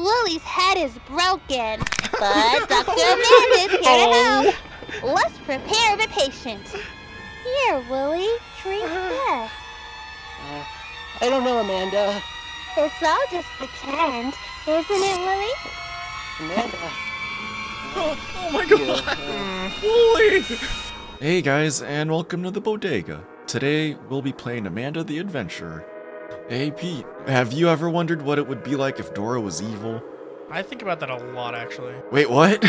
Wooly's head is broken, but Dr. Amanda's here to help. Let's prepare the patient. Here, Wooly, drink this. I don't know, Amanda. It's all just pretend, isn't it, Wooly? Amanda. Oh my god. Wooly! Hey guys, and welcome to the Bodega. Today, we'll be playing Amanda the Adventurer. Hey Pete, have you ever wondered what it would be like if Dora was evil? I think about that a lot, actually. Wait, what?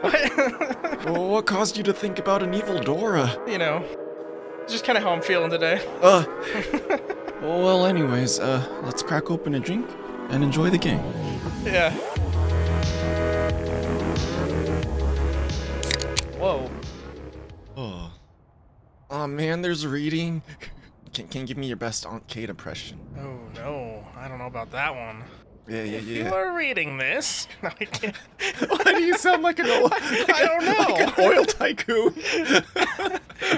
What? Well, what caused you to think about an evil Dora? You know, just kind of how I'm feeling today. Well, anyways, let's crack open a drink and enjoy the game. Yeah. Whoa. Oh. Aw, man, there's reading. Can give me your best Aunt Kate impression. Oh no, I don't know about that one. Yeah. If you are reading this, I can't. Why do you sound like an oil? I don't know. Like an oil tycoon.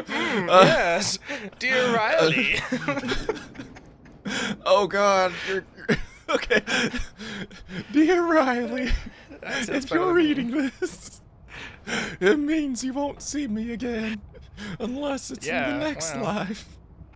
Yes, dear Riley. Oh God. You're okay, dear Riley. If you're reading this, it means you won't see me again, unless it's in the next life.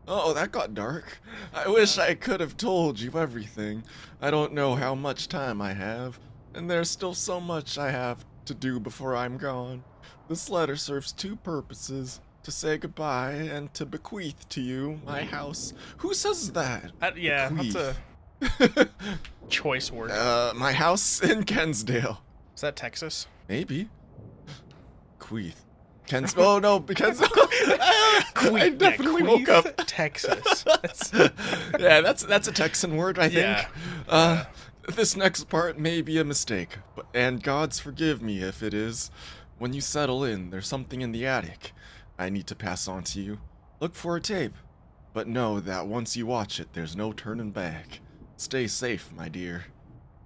Oh, that got dark. I wish I could have told you everything. I don't know how much time I have, and there's still so much I have to do before I'm gone. This letter serves two purposes: to say goodbye and to bequeath to you my house. Who says that? Yeah, bequeath. That's a choice word. My house in Kensdale. Is that Texas? Maybe. Bequeath. Kensdale. Oh no, Kensdale. I definitely woke up. Texas. Yeah, that's a Texan word, I think. Yeah. This next part may be a mistake, but, and gods forgive me if it is. When you settle in, there's something in the attic I need to pass on to you. Look for a tape, but know that once you watch it, there's no turning back. Stay safe, my dear.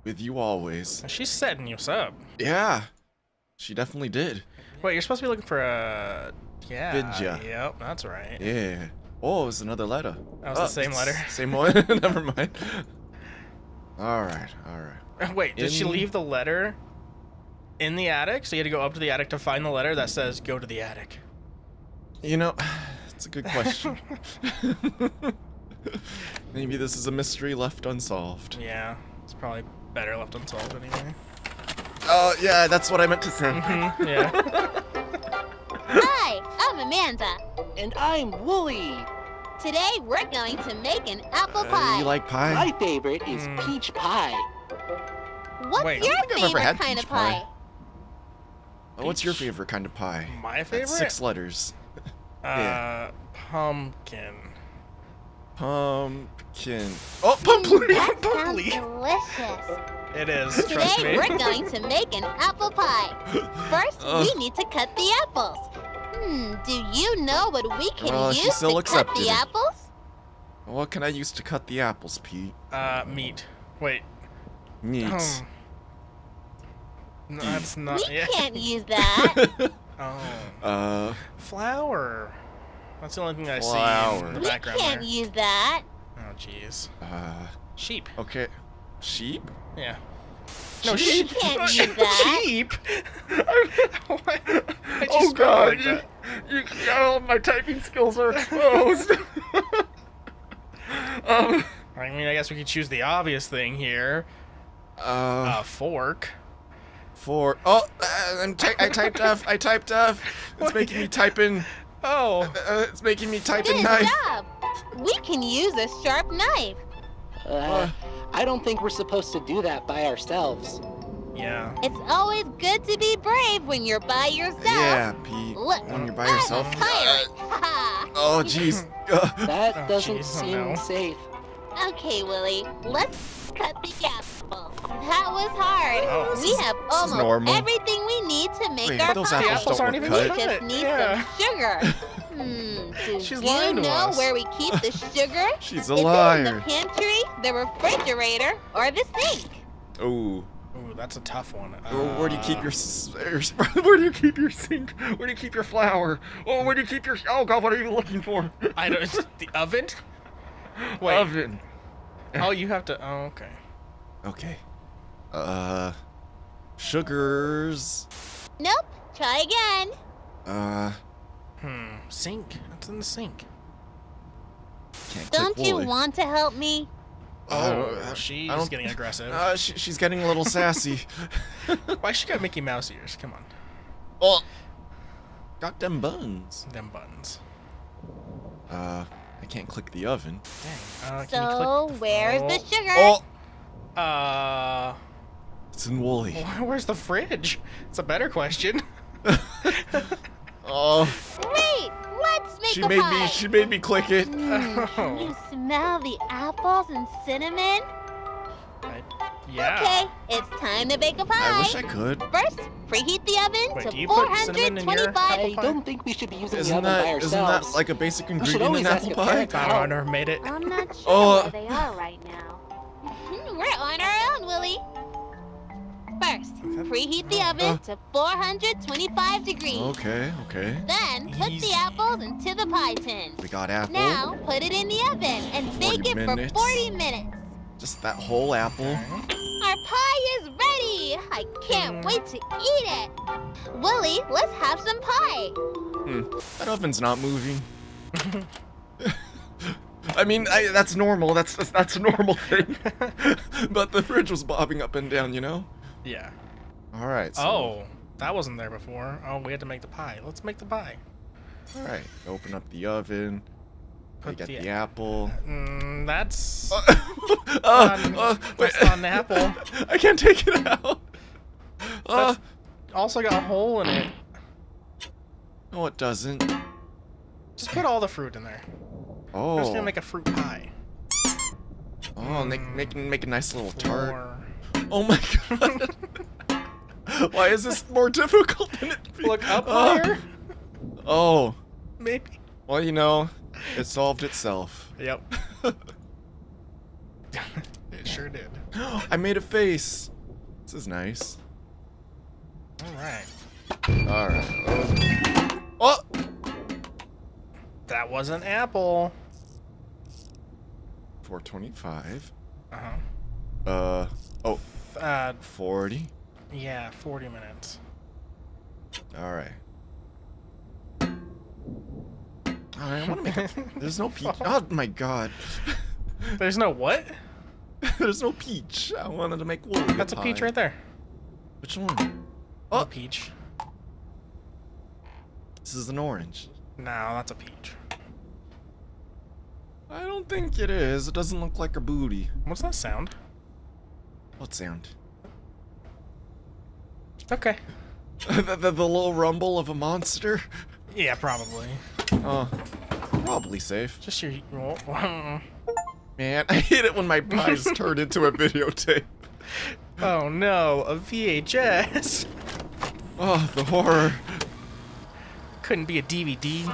With you always. She's setting us up. Yeah, she definitely did. Wait, you're supposed to be looking for a... Yeah. Vidya. Yep, that's right. Yeah. Oh, it's another letter. That was the same letter. Same one? Never mind. Alright, alright. Wait, did she leave the letter in the attic? So you had to go up to the attic to find the letter that says, go to the attic. You know, that's a good question. Maybe this is a mystery left unsolved. Yeah, it's probably better left unsolved anyway. Oh, yeah, that's what I meant to say. Mm-hmm, yeah. Hi, I'm Amanda. And I'm Wooly. Today, we're going to make an apple pie. You like pie? My favorite is peach pie. What's your favorite kind of pie? Oh, what's your favorite kind of pie? My favorite? That's 6 letters. Yeah. Pumpkin. Pumpkin. Oh, pumpkin! Pumpkin! Delicious. It is. Today we're going to make an apple pie. First, we need to cut the apples. Do you know what we can use to cut the apples? What can I use to cut the apples, Pete? Meat. Wait. Meat. No, that's not. We can't use that. Flour. That's the only thing I see in the background. We can't use that. Oh, jeez. Sheep. Okay. Sheep? Yeah. No, sheep. You can't use that. Sheep? Oh god, like all my typing skills are exposed. I mean, I guess we could choose the obvious thing here. A fork. Fork. Oh, I typed F. I typed F. It's making me type in. Oh. It's making me type in knife. Good job. We can use a sharp knife. I don't think we're supposed to do that by ourselves. Yeah. It's always good to be brave when you're by yourself. Yeah, Pete. Look, when you're by yourself. Oh, jeez. That doesn't seem safe. Okay, Wooly, let's cut the apple. That was hard. Oh, we have almost everything we need to make our pie. Apples aren't even cut. We just need some sugar. Do you know where we keep the sugar? She's a liar. Is it in the pantry, the refrigerator, or the sink? Ooh. Ooh, that's a tough one. Where do you keep your where do you keep your sink? Where do you keep your flour? Oh, where do you keep your oh god, what are you looking for? I don't the oven? Wait. Oven. Oh, you have to okay. Okay. Sugars. Nope. Try again. Sink. It's in the sink. Can't Don't you Wooly. Want to help me? Oh, she's getting aggressive. She's getting a little sassy. Why she got Mickey Mouse ears? Come on. Oh, got them buns. Them buns. I can't click the oven. Dang. Can you click the where's the sugar? Oh. It's in Wooly. Where's the fridge? It's a better question. Oh. Wait. Let's make a pie. She made me click it. Can you smell the apples and cinnamon? Yeah. Okay, it's time to bake a pie. I wish I could. First, preheat the oven to 425. I don't think we should be using the oven by ourselves. Isn't that like a basic ingredient in apple pie? I don't know who made it. I'm not sure where they are right now. We're on our own, Wooly. First, preheat the oven to 425 degrees. Okay, okay. Then, put the apples into the pie tin. We got apple. Now, put it in the oven and bake it for 40 minutes. Just that whole apple. Our pie is ready. I can't wait to eat it. Wooly, let's have some pie. That oven's not moving. I mean, that's normal. That's a normal thing. But the fridge was bobbing up and down, you know? Yeah. All right. So. Oh, that wasn't there before. Oh, we had to make the pie. Let's make the pie. All right. Open up the oven. Get the apple. That's. That's not an apple. I can't take it out. Also got a hole in it. No, it doesn't. Just put all the fruit in there. Oh. We're just gonna make a fruit pie. Oh, make a nice little tart. Oh my god. Why is this more difficult than it be? Look up there? Oh. Maybe. Well, you know, it solved itself. Yep. It sure did. I made a face. This is nice. Alright. Alright. Oh! That was an apple. 425. Uh-huh. 40? Yeah, 40 minutes. Alright. I want to make a... There's no peach. Oh my god. There's no what? There's no peach. I wanted to make Wooly. That's a peach right there. Which one? Oh, a peach. This is an orange. No, that's a peach. I don't think it is. It doesn't look like a booty. What's that sound? What sound? Okay. the little rumble of a monster? Yeah, probably. Probably safe. Just your... Man, I hate it when my pies turn into a videotape. Oh no, a VHS! Oh, the horror. Couldn't be a DVD.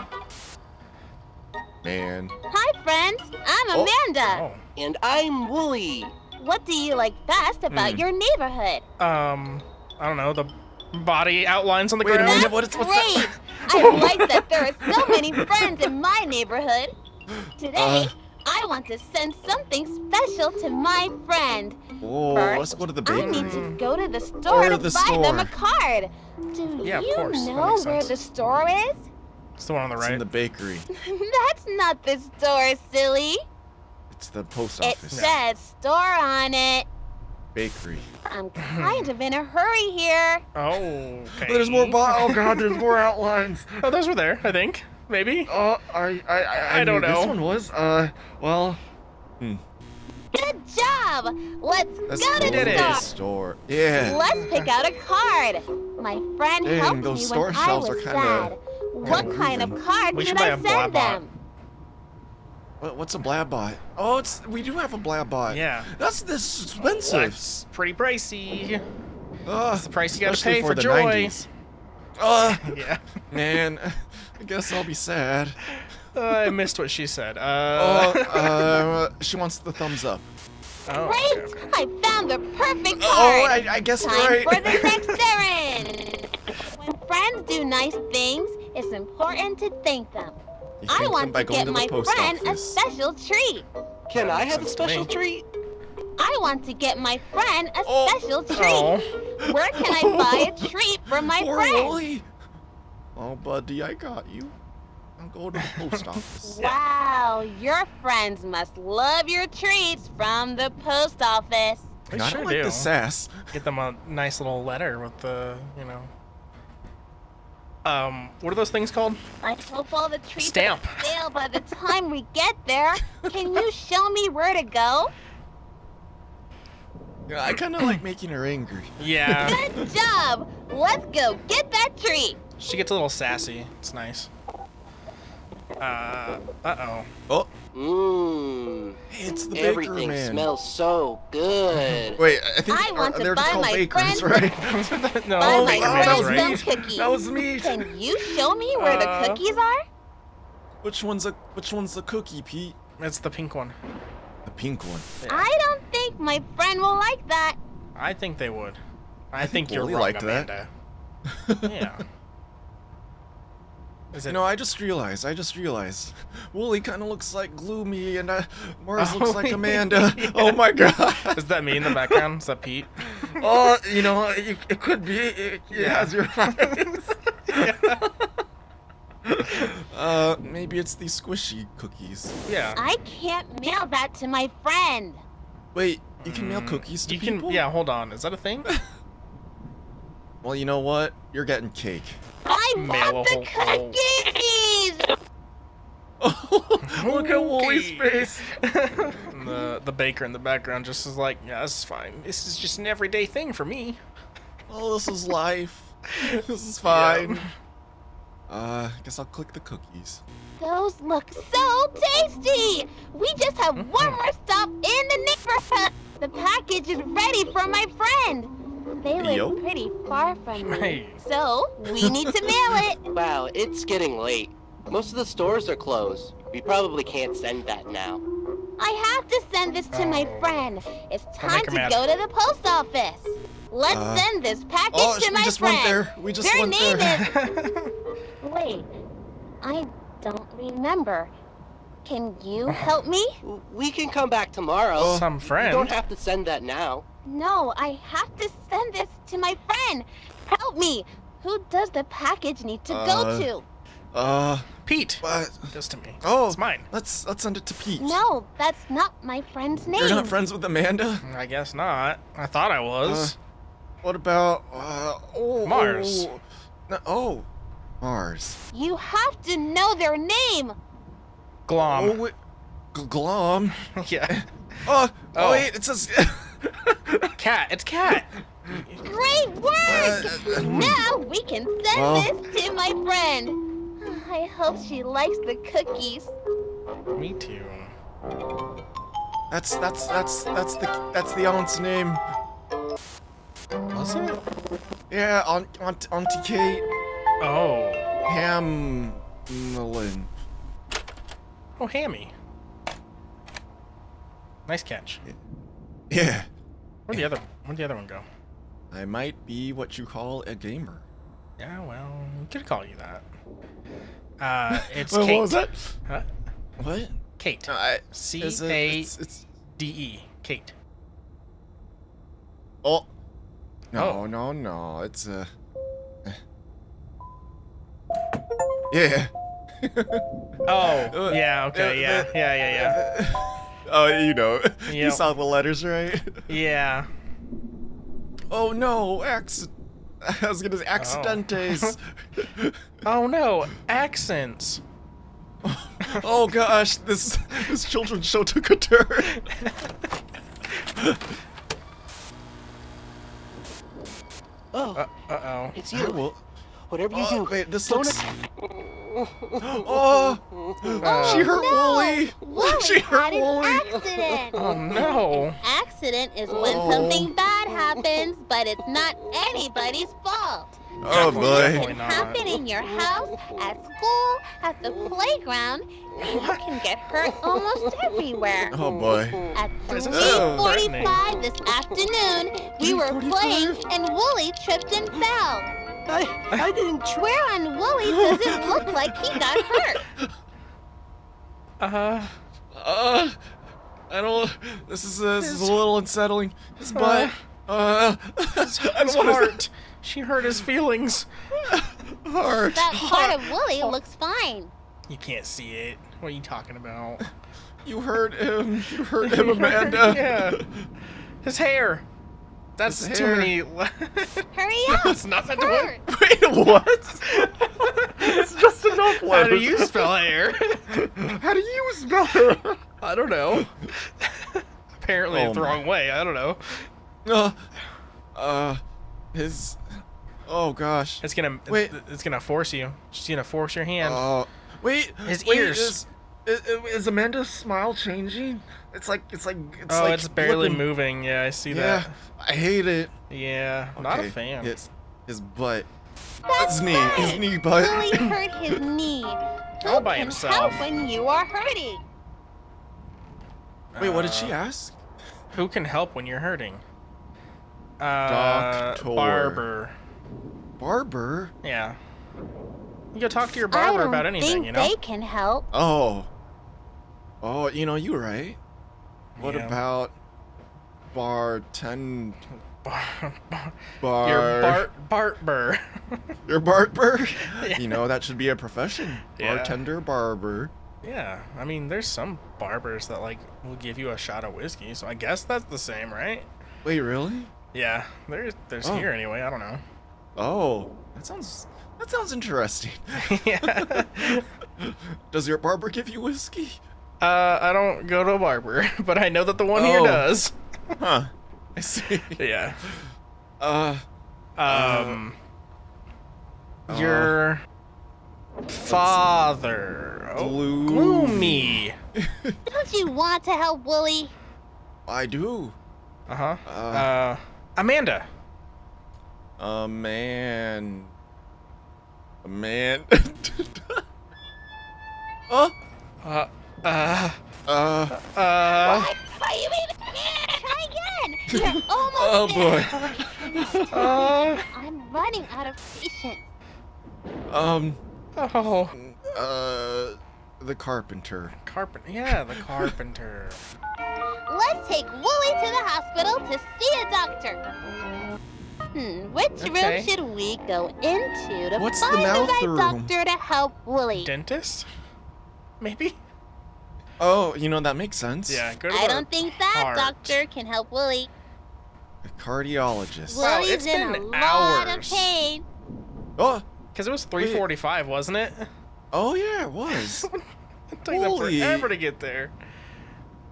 Man. Hi friends, I'm Amanda. And I'm Wooly. What do you like best about your neighborhood? I don't know, the body outlines on the ground. Wait, what's that? I like that there are so many friends in my neighborhood. Today, I want to send something special to my friend. Oh, first, let's go to the bakery. I need to go to the store to buy them a card. Do you know where the store is? It's the one on the right. It's in the bakery. That's not the store, silly. It's the post office. It says store on it. Bakery. I'm kind of in a hurry here. Oh, okay. There's more oh god, there's more outlines. Oh, those were there, I think. Maybe. Oh, I don't know. This one was, well. Good job. Let's go to the store. Yeah. Let's pick out a card. My friend helped me when I was sad. What kind of card should I send them? What's a Blabbot? Oh, we do have a Blabbot. Yeah. That's expensive. That's pretty pricey. That's the price you gotta pay for the joy. 90s. Yeah. Man, I guess I'll be sad. I missed what she said. She wants the thumbs up. Oh, great! Okay. I found the perfect card. Oh, I guess right. Time for the next errand. When friends do nice things, it's important to thank them. I want to get my friend a special treat. Can I have a special treat? I I want to get my friend a special treat. Where can I buy a treat for my friend? Wooly. Oh, buddy, I got you. I'm going to the post office. Wow, your friends must love your treats from the post office. They sure do. The sass. Get them a nice little letter with the, you know. What are those things called? I hope all the treats are stale by the time we get there. Can you show me where to go? Yeah, I kind of like making her angry. Yeah. Good job. Let's go get that treat. She gets a little sassy. It's nice. Uh-oh. Oh. Mmm. Hey, it's the baker, everything man. Smells so good. Wait, I think they're just called bakers, right? No, that was me. That was me. Can you show me where the cookies are? Which one's the cookie, Pete? That's the pink one. The pink one. Yeah. I don't think my friend will like that. I think they would. I think you're wrong, Amanda. Yeah. No, I just realized. Wooly kind of looks like Gloomy, and Mars looks like Amanda. Yeah. Oh my God! Is that me in the background? Is that Pete? Oh, you know, it could be. It has your eyes. Yeah. Maybe it's the squishy cookies. Yeah. I can't mail that to my friend. Wait, you can mail cookies to people? Yeah, hold on. Is that a thing? Well, you know what? You're getting cake. I want the cookies! Oh, look at Wooly's face. And the baker in the background just is like, yeah, that's fine. This is just an everyday thing for me. Oh, this is life. This is fine. Yeah. I guess I'll click the cookies. Those look so tasty! We just have one more stop in the neighborhood. The package is ready for my friend. They live pretty far from me, so we need to mail it. Wow, it's getting late. Most of the stores are closed. We probably can't send that now. I have to send this to my friend. It's time to go to the post office. Let's send this package to my friend. We just went there. Wait, I don't remember. Can you help me? We can come back tomorrow. Oh, some friend. You don't have to send that now. No, I have to send this to my friend. Help me. Who does the package need to go to? Pete. What? Just to me. Oh, it's mine. Let's send it to Pete. No, that's not my friend's name. You're not friends with Amanda? I guess not. I thought I was. What about Mars? No, Mars. You have to know their name. Glom. Oh, wait. Glom. Yeah. Oh wait, it says. Cat, it's Cat. Great work! Now we can send this to my friend. I hope she likes the cookies. Me too. That's the aunt's name. Was it? Yeah, Auntie Kate. Oh. Hamelyn. Oh, Hammy. Nice catch. Yeah. Where'd the other one go? I might be what you call a gamer. Yeah, well, we could call you that. It's Kate. What was that? Huh? What? Kate. C-A-D-E. Kate. Oh. No. It's yeah. Oh. Yeah. Okay. Yeah. Oh, you know, you saw the letters, right? Yeah. Oh no, I was gonna say accidentes. Oh no, accents. Oh gosh, this children's show took a turn. Uh oh. It's you. Whatever you do, wait, this looks. She hurt Wooly. She hurt Wooly. Accident. Oh no! An accident is when something bad happens, but it's not anybody's fault. Oh boy! It can happen in your house, at school, at the playground. You can get hurt almost everywhere. Oh boy! At 3:45 this afternoon, we were playing and Wooly tripped and fell. I didn't swear on Wooly doesn't look like he got hurt. I don't. This is a little unsettling. His butt. His heart. She hurt his feelings. Heart. That part of Wooly looks fine. You can't see it. What are you talking about? You hurt him. You hurt him, Amanda. Yeah. His hair. That's his too many. Hurry up! It's not that hurt. Wait, what? It's just enough letters. How do you spell hair? How do you spell hair? I don't know. Apparently it's the wrong way. I don't know. His. Oh gosh. It's gonna. Wait. It's gonna force you. She's gonna force your hand. Oh. Wait. His ears. Is Amanda's smile changing? It's like it's barely moving. Yeah, I see that. I hate it. Yeah, okay. Not a fan. His butt. That's his knee butt. Wooly hurt his knee. All by himself. Help when you are hurting. Wait, what did she ask? Who can help when you're hurting? Doctor. Barber. Barber? Yeah. You go talk to your barber about anything, you know? They can help. Oh. Oh, you know, you're right. What about your barber? Your barber? Yeah. You know, that should be a profession. Yeah. Bartender, barber. Yeah, I mean, there's some barbers that like will give you a shot of whiskey, so I guess that's the same, right? Wait, really? Yeah, there's here anyway. I don't know. Oh, that sounds interesting. Yeah. Does your barber give you whiskey? I don't go to a barber, but I know that the one here does. Huh. I see. Yeah. Your father. Gloomy. Don't you want to help Wooly? I do. Uh-huh. Amanda. What? What do you mean? Try again. You're almost there. Oh boy. I'm running out of patience. The carpenter. Yeah, the carpenter. Let's take Wooly to the hospital to see a doctor. Which room should we go into to find the right doctor to help Wooly? Dentist? Maybe? Oh, you know, that makes sense. Yeah, go to the I don't think that doctor can help Wooly. A cardiologist. Wow, it's been in a lot of pain. Oh, because it was 3:45, wasn't it? Oh yeah, it was. It took them forever to get there.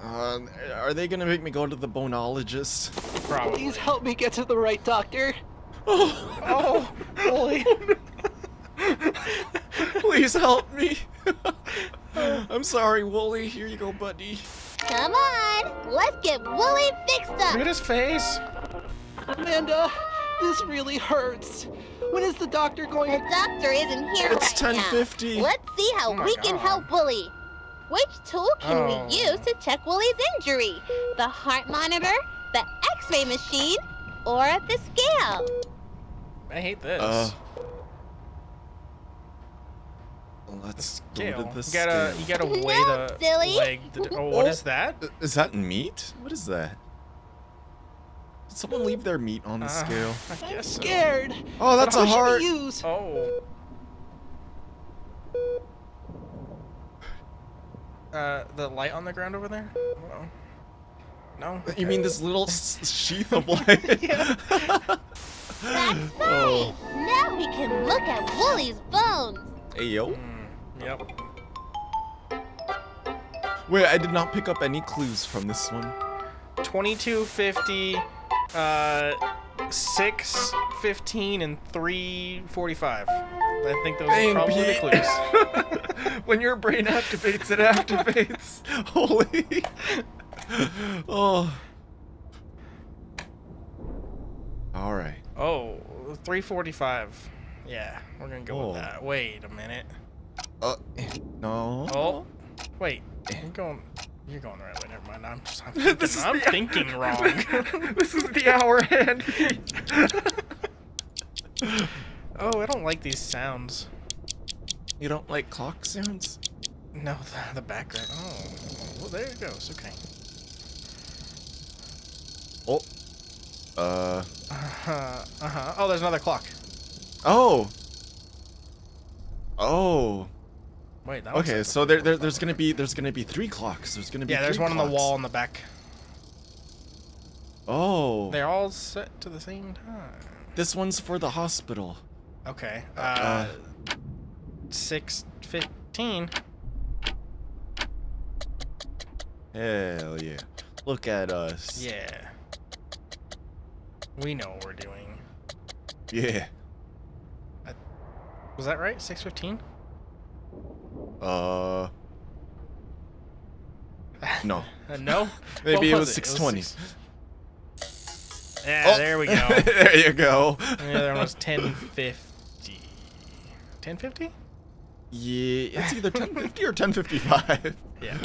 Are they gonna make me go to the bonologist? Probably. Please help me get to the right doctor. Oh, Wooly. Please help me. I'm sorry, Wooly. Here you go, buddy. Come on, let's get Wooly fixed up. Look at his face. Amanda, this really hurts. When is the doctor going? The doctor isn't here. It's 10:50. Let's see how we can help Wooly. Which tool can we use to check Wooly's injury? The heart monitor, the X-ray machine, or the scale? I hate this. Let's go to the scale. You gotta weigh the leg. Oh, what is that? Is that meat? What is that? Did someone leave their meat on the scale? I guess so. I'm scared. Oh, that's a heart. Oh. The light on the ground over there? Oh. No. Okay. You mean this little sheath of light? Yeah. That's right. Oh. Now we can look at Wooly's bones. Hey, yo. Yep. Wait, I did not pick up any clues from this one. 22:50, 6:15, and 3:45. I think those are probably the clues. When your brain activates, it activates. Holy. Oh. All right. Oh, 3:45. Yeah, we're gonna go with that. Wait a minute. No. Oh, wait. You're going the right way. Never mind. I'm thinking wrong. This is the hour hand. Oh, I don't like these sounds. You don't like clock sounds? No, the background. Oh, well, there it goes. Okay. Oh, there's another clock. Oh. Oh. Wait. That okay. So there's gonna be three clocks. There's gonna be. Yeah. There's one on the wall in the back. Oh. They're all set to the same time. This one's for the hospital. Okay. 6:15. Hell yeah! Look at us. Yeah. We know what we're doing. Yeah. Was that right? 6:15. No. No. Maybe it was 6:20. Yeah, oh. There we go. There you go. The other one was 10:50. 10:50? Yeah, it's either 10:50 or 10:55. Yeah.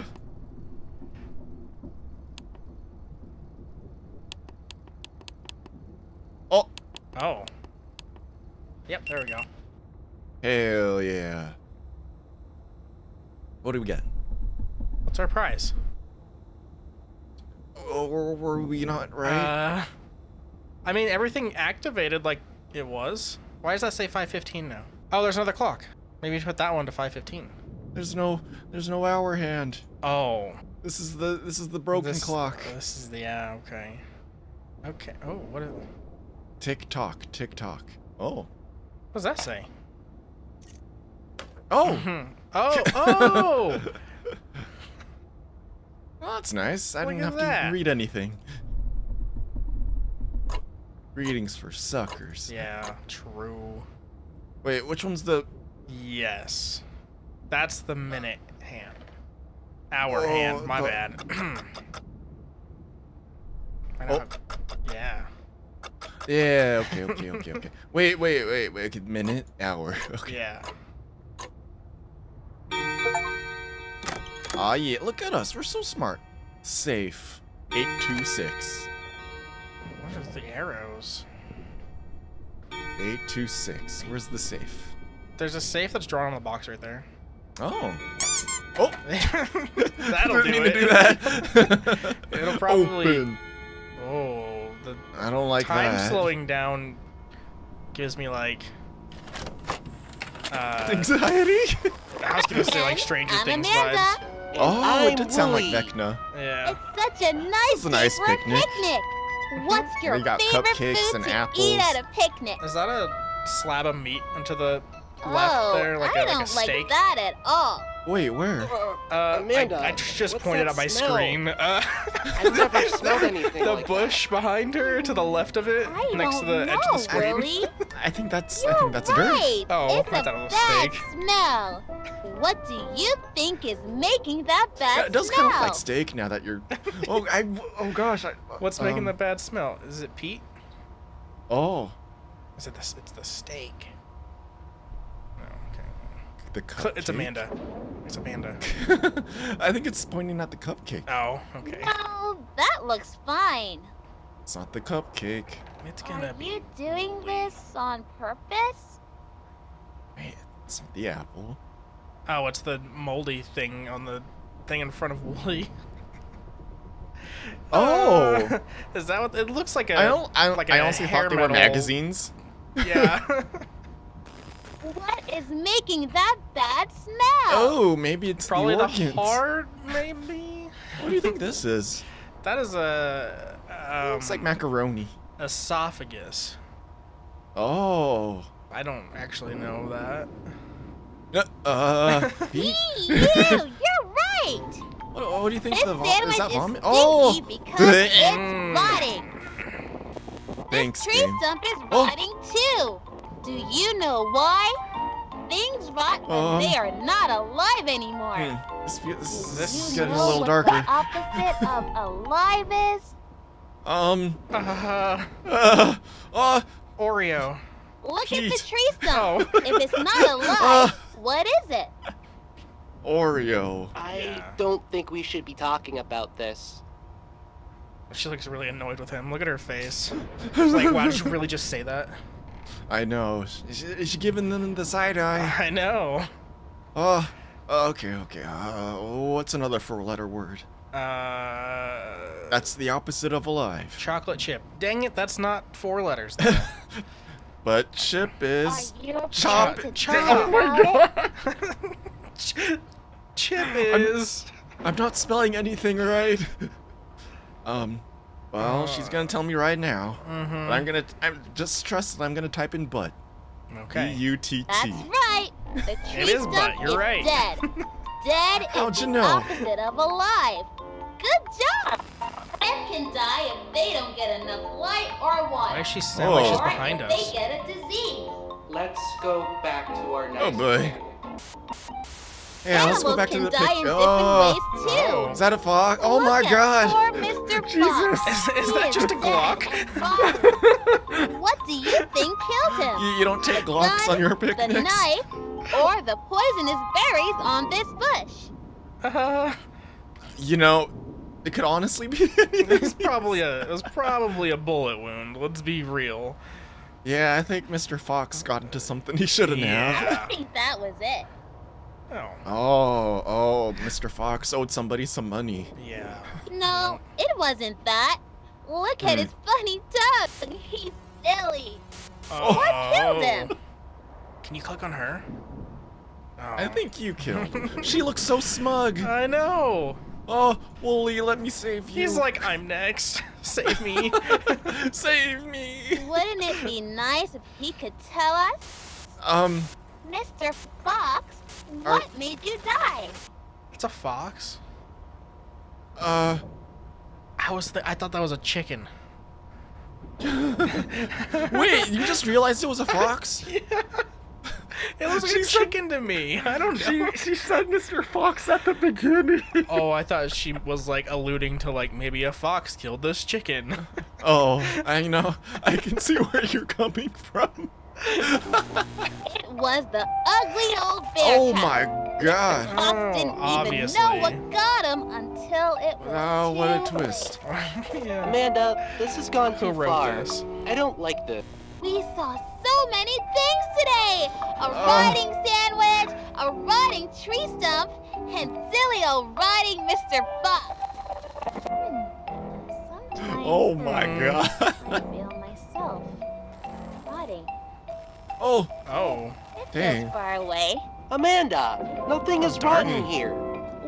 Oh. Oh. Yep. There we go. Hell yeah. What do we get? What's our prize? Oh, were we not right? I mean, everything activated like it was. Why does that say 5:15 now? Oh, there's another clock. Maybe put that one to 5:15. There's no hour hand. Oh. This is the broken clock. This is the okay. Okay. Oh, what is it? Tick tock, tick tock. Oh. What does that say? Oh. Oh, oh! Well, that's nice. I didn't have to read anything. Readings for suckers. Yeah, true. Wait, which one's the... Yes. That's the minute hand. Hour hand, my bad. I know yeah. Yeah, okay. Wait. Minute, hour. Okay. Yeah. Ah, yeah, look at us. We're so smart. Safe. 826. What are the arrows? 826. Where's the safe? There's a safe that's drawn on the box right there. Oh. Oh. That'll do it. Didn't mean to do that. It'll probably... Open. Oh. I don't like that. Time slowing down gives me, like... anxiety? I was going to say, like, Stranger Things vibes. Oh, I'm it did Wooly. Sound like Vecna. Yeah. It's such a nice picnic. What's your favorite cupcakes food and apples. Eat at a picnic? Is that a slab of meat into the left there? Like I don't like that at all. Wait, where? Amanda, I just pointed at my screen. I've never smelled anything The like bush that. Behind her, to the left of it, I next to the edge of the screen. Really? I think that's right. Dirt. Oh, it's not that little steak. Smell. What do you think is making that bad smell? It does kind of like steak now that you're. Oh gosh. What's making the bad smell? Is it Pete? Oh. Is it this? It's the steak. The cupcake? It's Amanda. It's Amanda. I think it's pointing at the cupcake. Oh, okay. No, that looks fine. It's not the cupcake. It's gonna be. Are you doing this on purpose? Wait, it's not the apple. Oh, it's the moldy thing on the thing in front of Wooly. Oh, is that what it looks like? I honestly thought they were magazines. Yeah. What is making that bad smell? Oh, maybe it's probably the heart. Maybe. What do you think this is? That is a. It's like macaroni. Esophagus. Oh. I don't actually know that. Pete? You're right. What do you think the vomit is? That vomit? Oh. Because it's rotting. Thanks. This tree stump is rotting too. Do you know why? Things rot when they are not alive anymore. This is getting a little darker. What the opposite of alive is? Oreo. Look at the tree stump. If it's not alive, what is it? Oreo. I don't think we should be talking about this. She looks really annoyed with him. Look at her face. She's like, wow, did you really just say that? I know. Is she giving them the side eye? I know. Okay. What's another four-letter word? That's the opposite of alive. Chocolate chip. Dang it, that's not four letters. But chip is chop. Oh my god. Chip is. I'm not spelling anything right. Well, she's gonna tell me right now. But I'm just trusting. I'm gonna type in butt. Okay. B-U-T-T. That's right. The tree it is butt. You're right. Dead. Dead is the opposite of alive. Good job. Death can die if they don't get enough light or water. Why is she so like she's behind us? They get a disease. Let's go back to our next. Oh boy. Yeah, let's go back to the picture. Oh. Is that a fog? Oh my god. Poor Mr. Fox. Is that just a Glock? What do you think killed him? You don't take Glocks on your picnics. The knife or the poisonous berries on this bush. You know, it could honestly be. It was probably a bullet wound. Let's be real. Yeah, I think Mr. Fox got into something he shouldn't have. I think that was it. Oh. Oh, Mr. Fox owed somebody some money. Yeah. No, it wasn't that. Look at his funny tongue. He's silly. What killed him? Can you click on her? Oh. I think you killed him. She looks so smug. I know. Oh, Wooly, let me save you. He's like, I'm next. Save me. Save me. Wouldn't it be nice if he could tell us? Mr. Fox, what made you die? It's a fox? I thought that was a chicken. Wait, you just realized it was a fox? Yeah. It looks like a chicken to me. I don't know. She said Mr. Fox at the beginning. Oh, I thought she was like alluding to like maybe a fox killed this chicken. Oh, I know. I can see where you're coming from. It was the ugly old bear. Oh my god. Mr. Fox didn't even know what got him until it was what a twist. Yeah. Amanda, this has gone too far. I don't like this. We saw so many things today! A rotting sandwich, a rotting tree stump, and silly old rotting Mr. Fox. Sometimes oh my god. I feel myself rotting. Oh. Oh. It feels far away. Amanda, nothing is rotten here.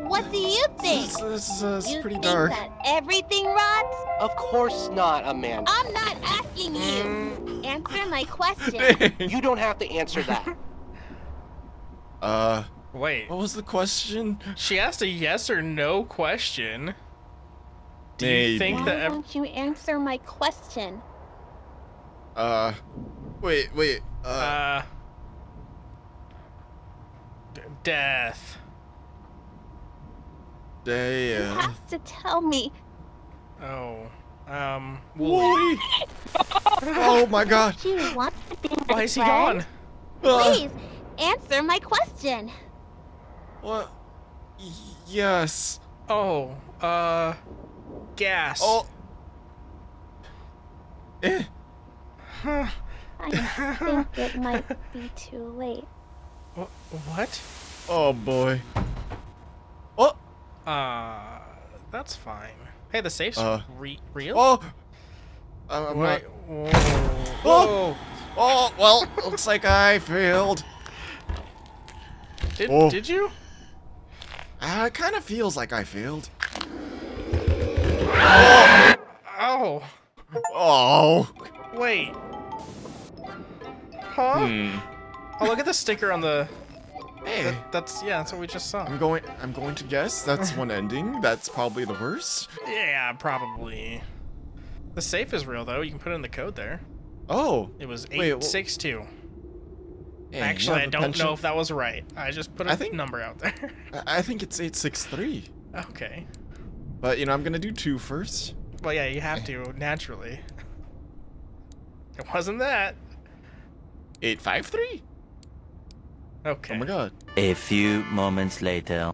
What do you think? This is pretty dark. You think that everything rots? Of course not, Amanda. I'm not asking you. Answer my question. Dang. You don't have to answer that. Wait. What was the question? She asked a yes or no question. Do you think that? Why don't you answer my question? Death. You have to tell me. Oh. Wooly. Oh my god. Do you want to be my Why is he gone? Please answer my question. What? Yes. Oh. Gas. Oh. Eh. Huh. I think it might be too late. What? Oh boy. Oh. That's fine. Hey, the safe's real? Oh! Wait, whoa. Oh! Oh, well, looks like I failed. Did you? It kind of feels like I failed. Oh! Ow. Oh! Wait. Huh? Oh, look at the sticker on the... Hey, that's what we just saw. I'm going to guess that's one ending. That's probably the worst. Yeah, probably. The safe is real though. You can put in the code there. Oh. It was 862. Hey, actually, I don't know if that was right. I just put a number out there. I think it's 863. Okay. But you know, I'm gonna do 2 first. Well, yeah, you have to naturally. It wasn't that. 853. Okay. Oh my god. A few moments later.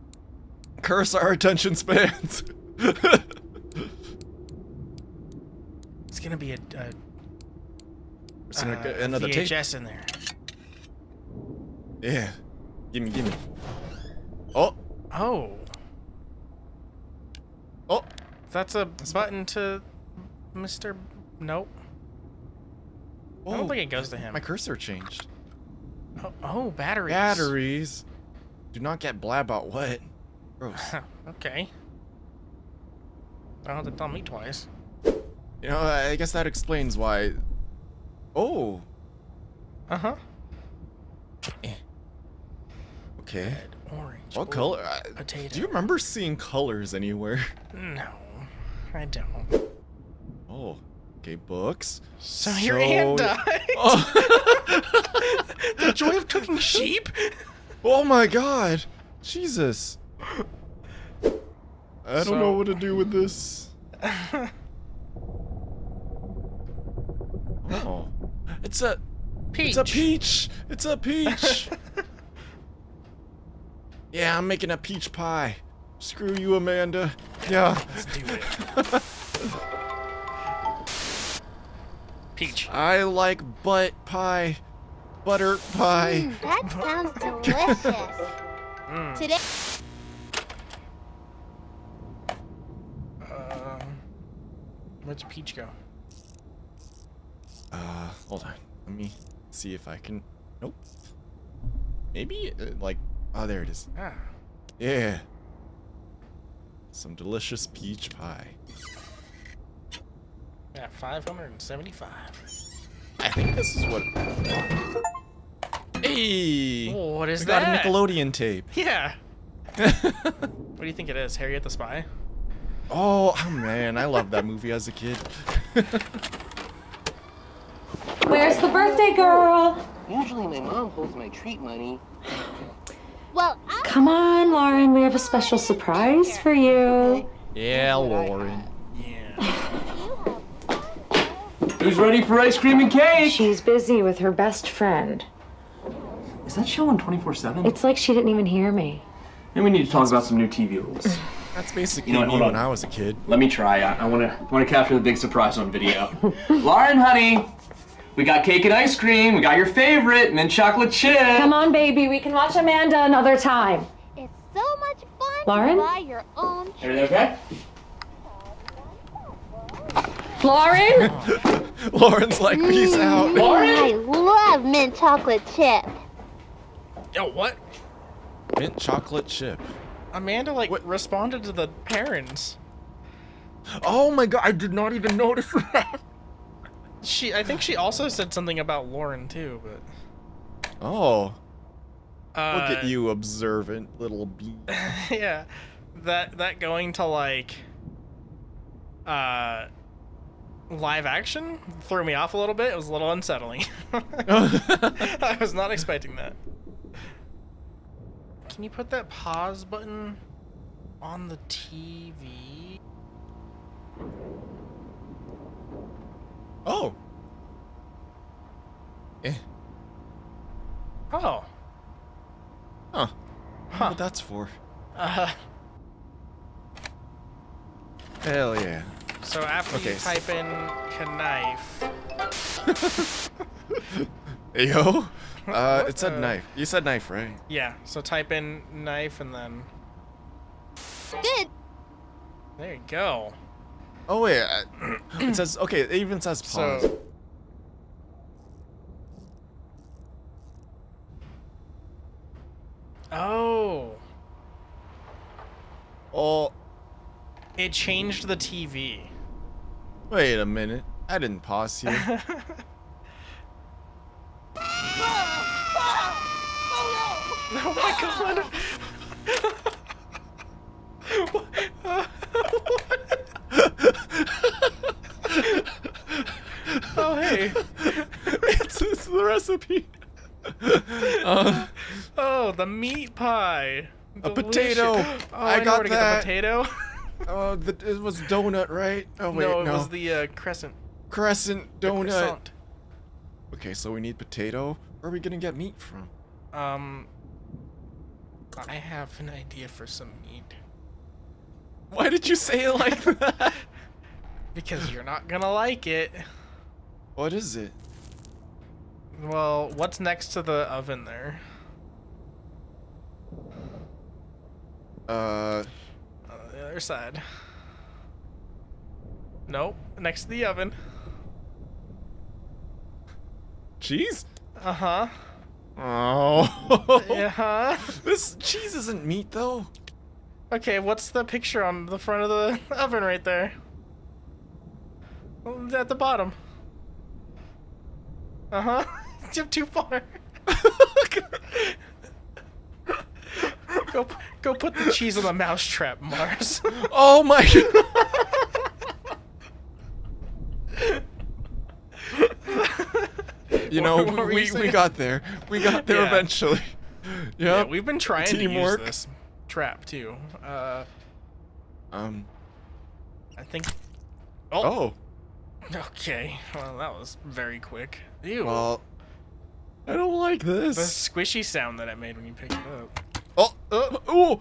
Curse our attention spans. It's gonna be another VHS in there. Yeah. Gimme. Oh. Oh. That's a button to Mr. Nope. Oh, I don't think it goes to him. My cursor changed. Oh, oh, batteries. Batteries. Do not get blab about what. Gross. Okay. I don't have to tell me twice. You know, I guess that explains why. Oh. Uh huh. Okay. Red, orange. What color? Potato. Do you remember seeing colors anywhere? No, I don't. Oh. Okay, books. So your aunt died. Oh. The joy of cooking sheep. Oh my God, Jesus. I don't know what to do with this. Oh, it's a peach. It's a peach. It's a peach. Yeah, I'm making a peach pie. Screw you, Amanda. Yeah. Let's do it. Peach. I like butt pie. Butter pie. That sounds delicious. Today. Where'd Peach go? Hold on. Let me see if I can. Nope. Maybe like. Oh, there it is. Ah. Yeah. Some delicious peach pie. Yeah, 575. I think this is what. Hey. Oh, what is that? Got a Nickelodeon tape. Yeah. What do you think it is? Harriet the Spy? Oh man, I loved that movie as a kid. Where's the birthday girl? Usually my mom holds my treat money. Well, come on, Lauren. We have a special surprise for you. Yeah, Lauren. Yeah. Who's ready for ice cream and cake? She's busy with her best friend. Is that show on 24/7? It's like she didn't even hear me. And we need to talk about some new TV rules. That's basically me when I was a kid. Let me try. I want to capture the big surprise on video. Lauren, honey, we got cake and ice cream. We got your favorite, mint chocolate chip. Come on, baby. We can watch Amanda another time. It's so much fun, Lauren. To buy your own. Everything okay? Lauren. Lauren's like, peace out. Lauren, I love mint chocolate chip. Yo, what? Mint chocolate chip. Amanda, like, what? Responded to the parents. Oh my God, I did not even notice that. I think she also said something about Lauren, too, but... Oh. Look at you, observant little bee. Yeah. That going to, like... live action threw me off a little bit. It was a little unsettling. I was not expecting that. Can you put that pause button on the TV? Oh. Eh. Oh. Huh. Huh. What that's for? Hell yeah. So after you type in knife. Yo. It said knife. You said knife, right? Yeah. So type in knife and then. Good. There you go. Oh wait. It says it even says pause. So, oh. It changed the TV. Wait a minute. I didn't pause here. Oh my God! What? Oh hey, it's the recipe. Oh, the meat pie. A potato. Oh, I got to get the potato. Oh, it was donut, right? Oh wait, no. No, it was the crescent. Crescent donut. Crescent. Okay, so we need potato. Where are we gonna get meat from? I have an idea for some meat. Why did you say it like that? Because you're not gonna like it. What is it? Well, what's next to the oven there? On the other side. Nope. Next to the oven. Cheese? Uh-huh. Oh. Yeah. This cheese isn't meat, though. Okay, what's the picture on the front of the oven right there? At the bottom. Uh-huh. Jump too far. Go put the cheese on the mousetrap, Mars. Oh my god. You know, we got there. We got there eventually. Yep. Yeah, we've been trying to use this trap too. I think. Oh. Okay. Well, that was very quick. Ew. Well, I don't like this. The squishy sound that it made when you picked it up. Oh. Oh.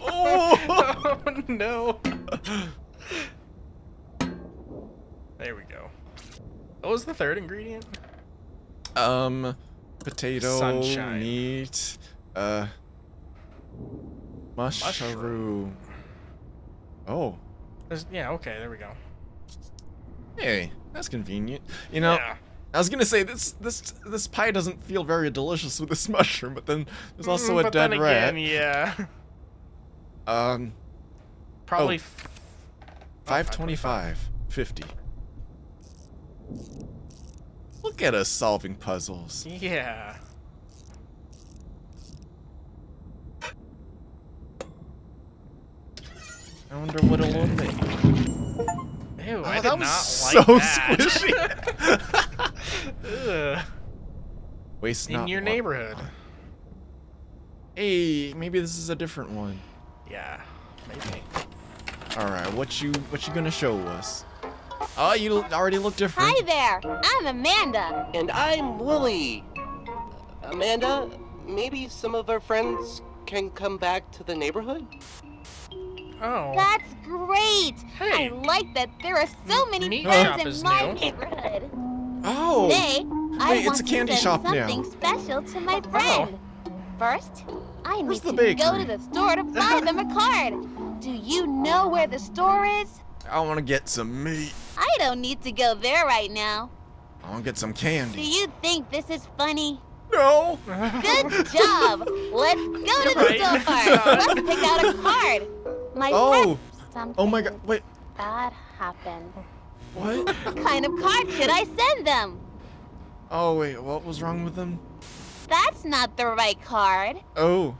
Oh. Oh no. There we go. What was the third ingredient? Potato, sunshine. Meat, mushroom. Oh. There's, yeah, okay, there we go. Hey, that's convenient. You know, yeah. I was gonna say this pie doesn't feel very delicious with this mushroom, but then there's also a dead rat. Again, yeah. Probably. Oh, 525.50. Look at us solving puzzles. Yeah. I wonder what it will be. Ew, I did not like that. So squishy. Waste not. In your neighborhood. Hey, maybe this is a different one. Yeah, maybe. All right, what you gonna show us? Oh, you already look different. Hi there, I'm Amanda. And I'm Wooly. Amanda, maybe some of our friends can come back to the neighborhood? Oh. That's great. Hey. I like that there are so many friends in my neighborhood. Oh. Today, I want to send something special to my friend. Oh. First, I need to go to the store to buy them a card. Do you know where the store is? I want to get some meat. I don't need to go there right now. I want to get some candy. Do you think this is funny? No. Good job. Let's go to the store first. Let's pick out a card. My friend, oh my god, wait. Bad happened. What? What kind of card should I send them? Oh wait, what was wrong with them? That's not the right card. Oh.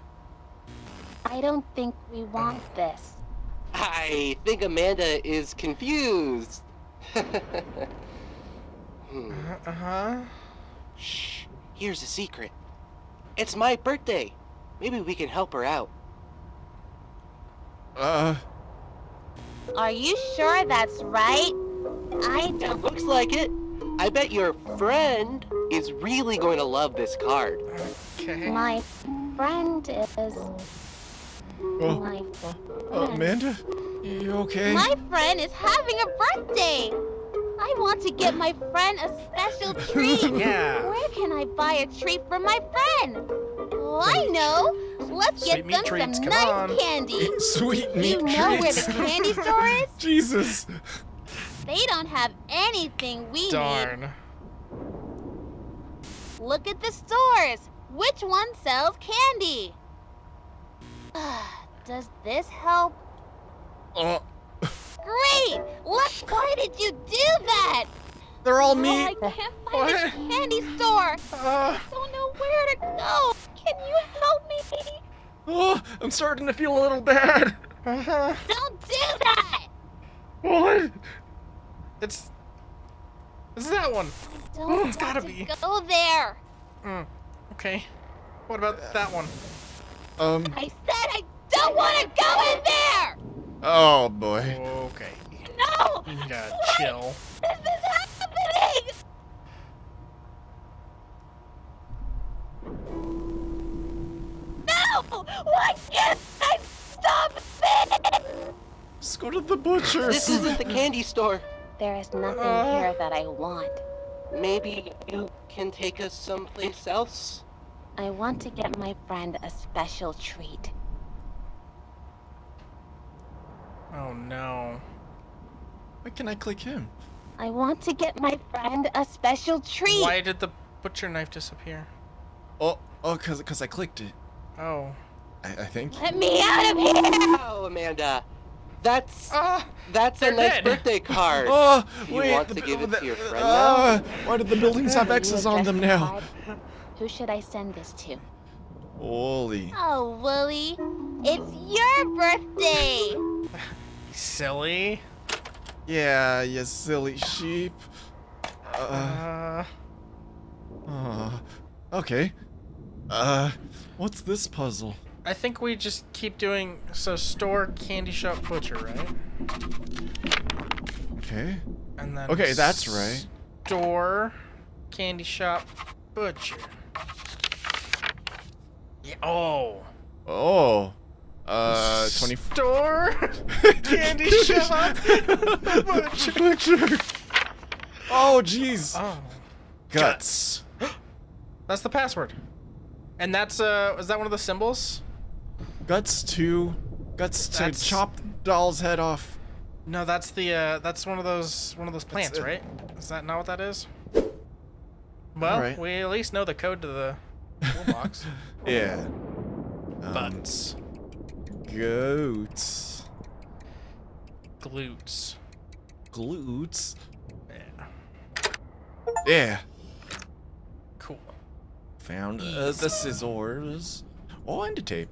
I don't think we want this. I think Amanda is confused. Uh-huh. Shh. Here's a secret. It's my birthday. Maybe we can help her out. Are you sure that's right? I don't. It looks like it. I bet your friend is really going to love this card. Okay. My friend is. Amanda? You okay? My friend is having a birthday! I want to get my friend a special treat! Yeah! Where can I buy a treat for my friend? Oh, I know! Let's get them some nice candy! Sweet meat treats! Do you know where the candy store is? Jesus! They don't have anything we need! Look at the stores! Which one sells candy? Does this help? Great! Look, why did you do that? They're all meat. I can't find the candy store. I don't know where to go. Can you help me? Oh, I'm starting to feel a little bad. Don't do that! What? It's that one. It's gotta be. Go there. Okay. What about that one? I said I don't want to go in there! Oh, boy. Okay. No! You gotta chill. This is happening! No! Why can't I stop this? Let's go to the butcher. This isn't the candy store. There is nothing here that I want. Maybe you can take us someplace else? I want to get my friend a special treat. Oh no. Why can I click him? I want to get my friend a special treat. Why did the butcher knife disappear? Oh, cause I clicked it. Oh. I think. Let me out of here! Oh, Amanda. That's a nice birthday card. Oh, wait, you want to give it to your friend now? Why did the buildings have X's on them now? Who should I send this to? Wooly. Oh, Wooly, it's your birthday. Silly. Yeah, you silly sheep. Okay. What's this puzzle? I think we just keep doing, so store, candy shop, butcher, right? Okay. And then okay, that's right. Store, candy shop, butcher. Yeah, oh. Oh. 24. Store, candy shop, butcher. Oh, jeez. Oh. Guts. That's the password. And that's, is that one of the symbols? Guts to chop doll's head off. No, that's the that's one of those plants, right? Is that not what that is? Well, right. We at least know the code to the toolbox. Yeah. Butts. Goats. Glutes. Glutes. Yeah. Yeah. Cool. Found the scissors. Oh, and a tape.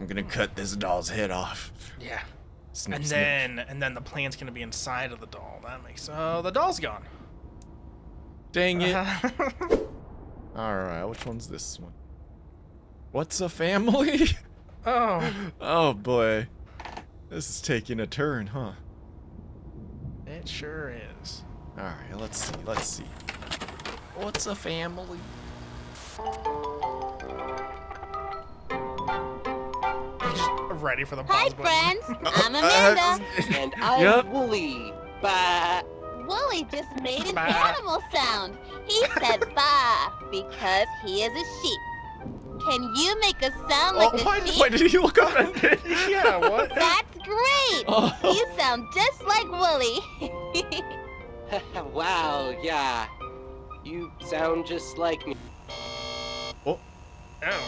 I'm gonna cut this doll's head off. Yeah. Snip, and snip. then the plant's gonna be inside of the doll. That makes the doll's gone. Dang it. Alright, which one's this one? What's a family? Oh. Oh boy. This is taking a turn, huh? It sure is. Alright, let's see. What's a family? Ready for the pause button. Hi, friends. I'm Amanda. And I'm Wooly. Bah. Wooly just made an animal sound. He said bah because he is a sheep. Can you make a sound like a sheep? Why did he look up at me? Yeah, what? That's great. Oh. You sound just like Wooly. Wow, yeah. You sound just like me. Oh. Ow.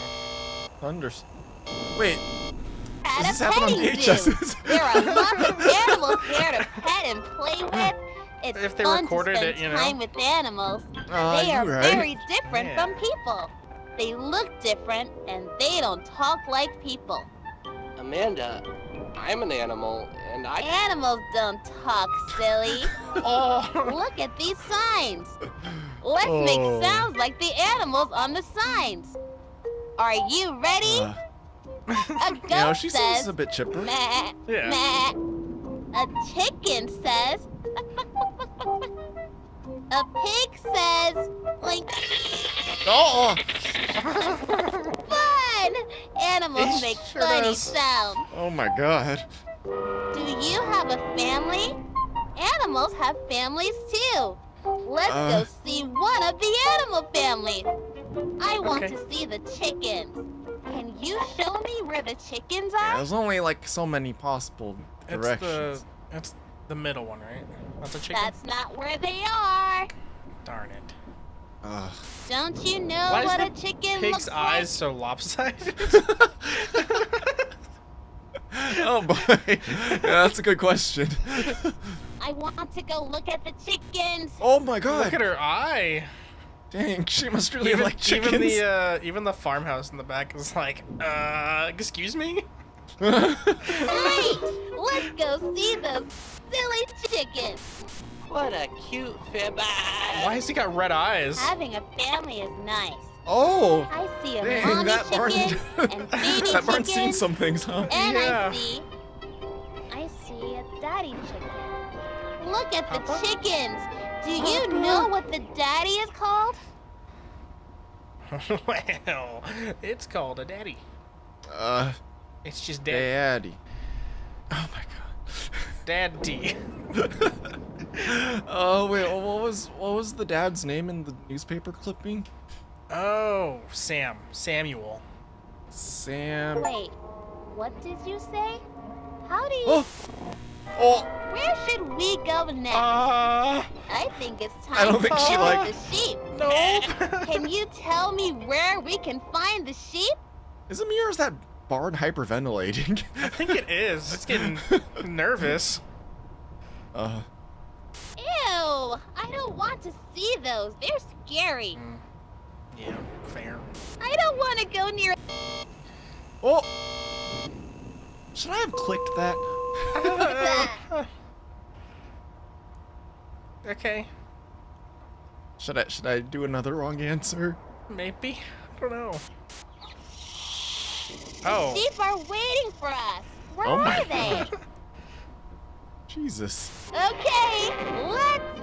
Thunders. Wait. This happened on VHS. There are lots of animals here to pet and play with. It's if they fun recorded to spend it, you know. Time with animals. They are right. Very different from people. They look different, and they don't talk like people. Amanda, I'm an animal, and I... Animals don't talk, silly. Oh. Look at these signs. Let's make sounds like the animals on the signs. Are you ready? A goat she says a bit chipper. Meh, meh. A chicken says. A pig says. Like. Oh. Fun. Animals make funny sounds. Oh my god. Do you have a family? Animals have families too. Let's go see one of the animal families. I want to see the chickens. Can you show me where the chickens are? Yeah, there's only like so many possible directions. That's the middle one, right? That's a chicken. That's not where they are. Darn it. Ugh. Don't you know what a chicken looks like? Pig's eyes so lopsided? Oh boy. Yeah, that's a good question. I want to go look at the chickens. Oh my god. Look at her eye. Dang, she must really like chickens. Even the farmhouse in the back is like, excuse me? Right! Let's go see those silly chickens! What a cute family. Why has he got red eyes? Having a family is nice. Oh! I see a mommy chicken and baby chicken. That Barn's seen some things, huh? And I see a daddy chicken. Look at the chickens! Do you know what the daddy is called? Well, it's called a daddy. It's just daddy. Oh my god. Daddy. Oh wait, what was the dad's name in the newspaper clipping? Oh, Samuel. Sam. Wait, what did you say? How do you? Where should we go next? I think it's time to look for the sheep. No. Can you tell me where we can find the sheep? Is it me or is that barn hyperventilating? I think it is. It's getting nervous. Ew! I don't want to see those. They're scary. Yeah, fair. I don't want to go near. Oh! Should I have clicked that? Okay. Should I do another wrong answer? Maybe. I don't know. Oh. The sheep are waiting for us. Where are they? Jesus. Okay, let's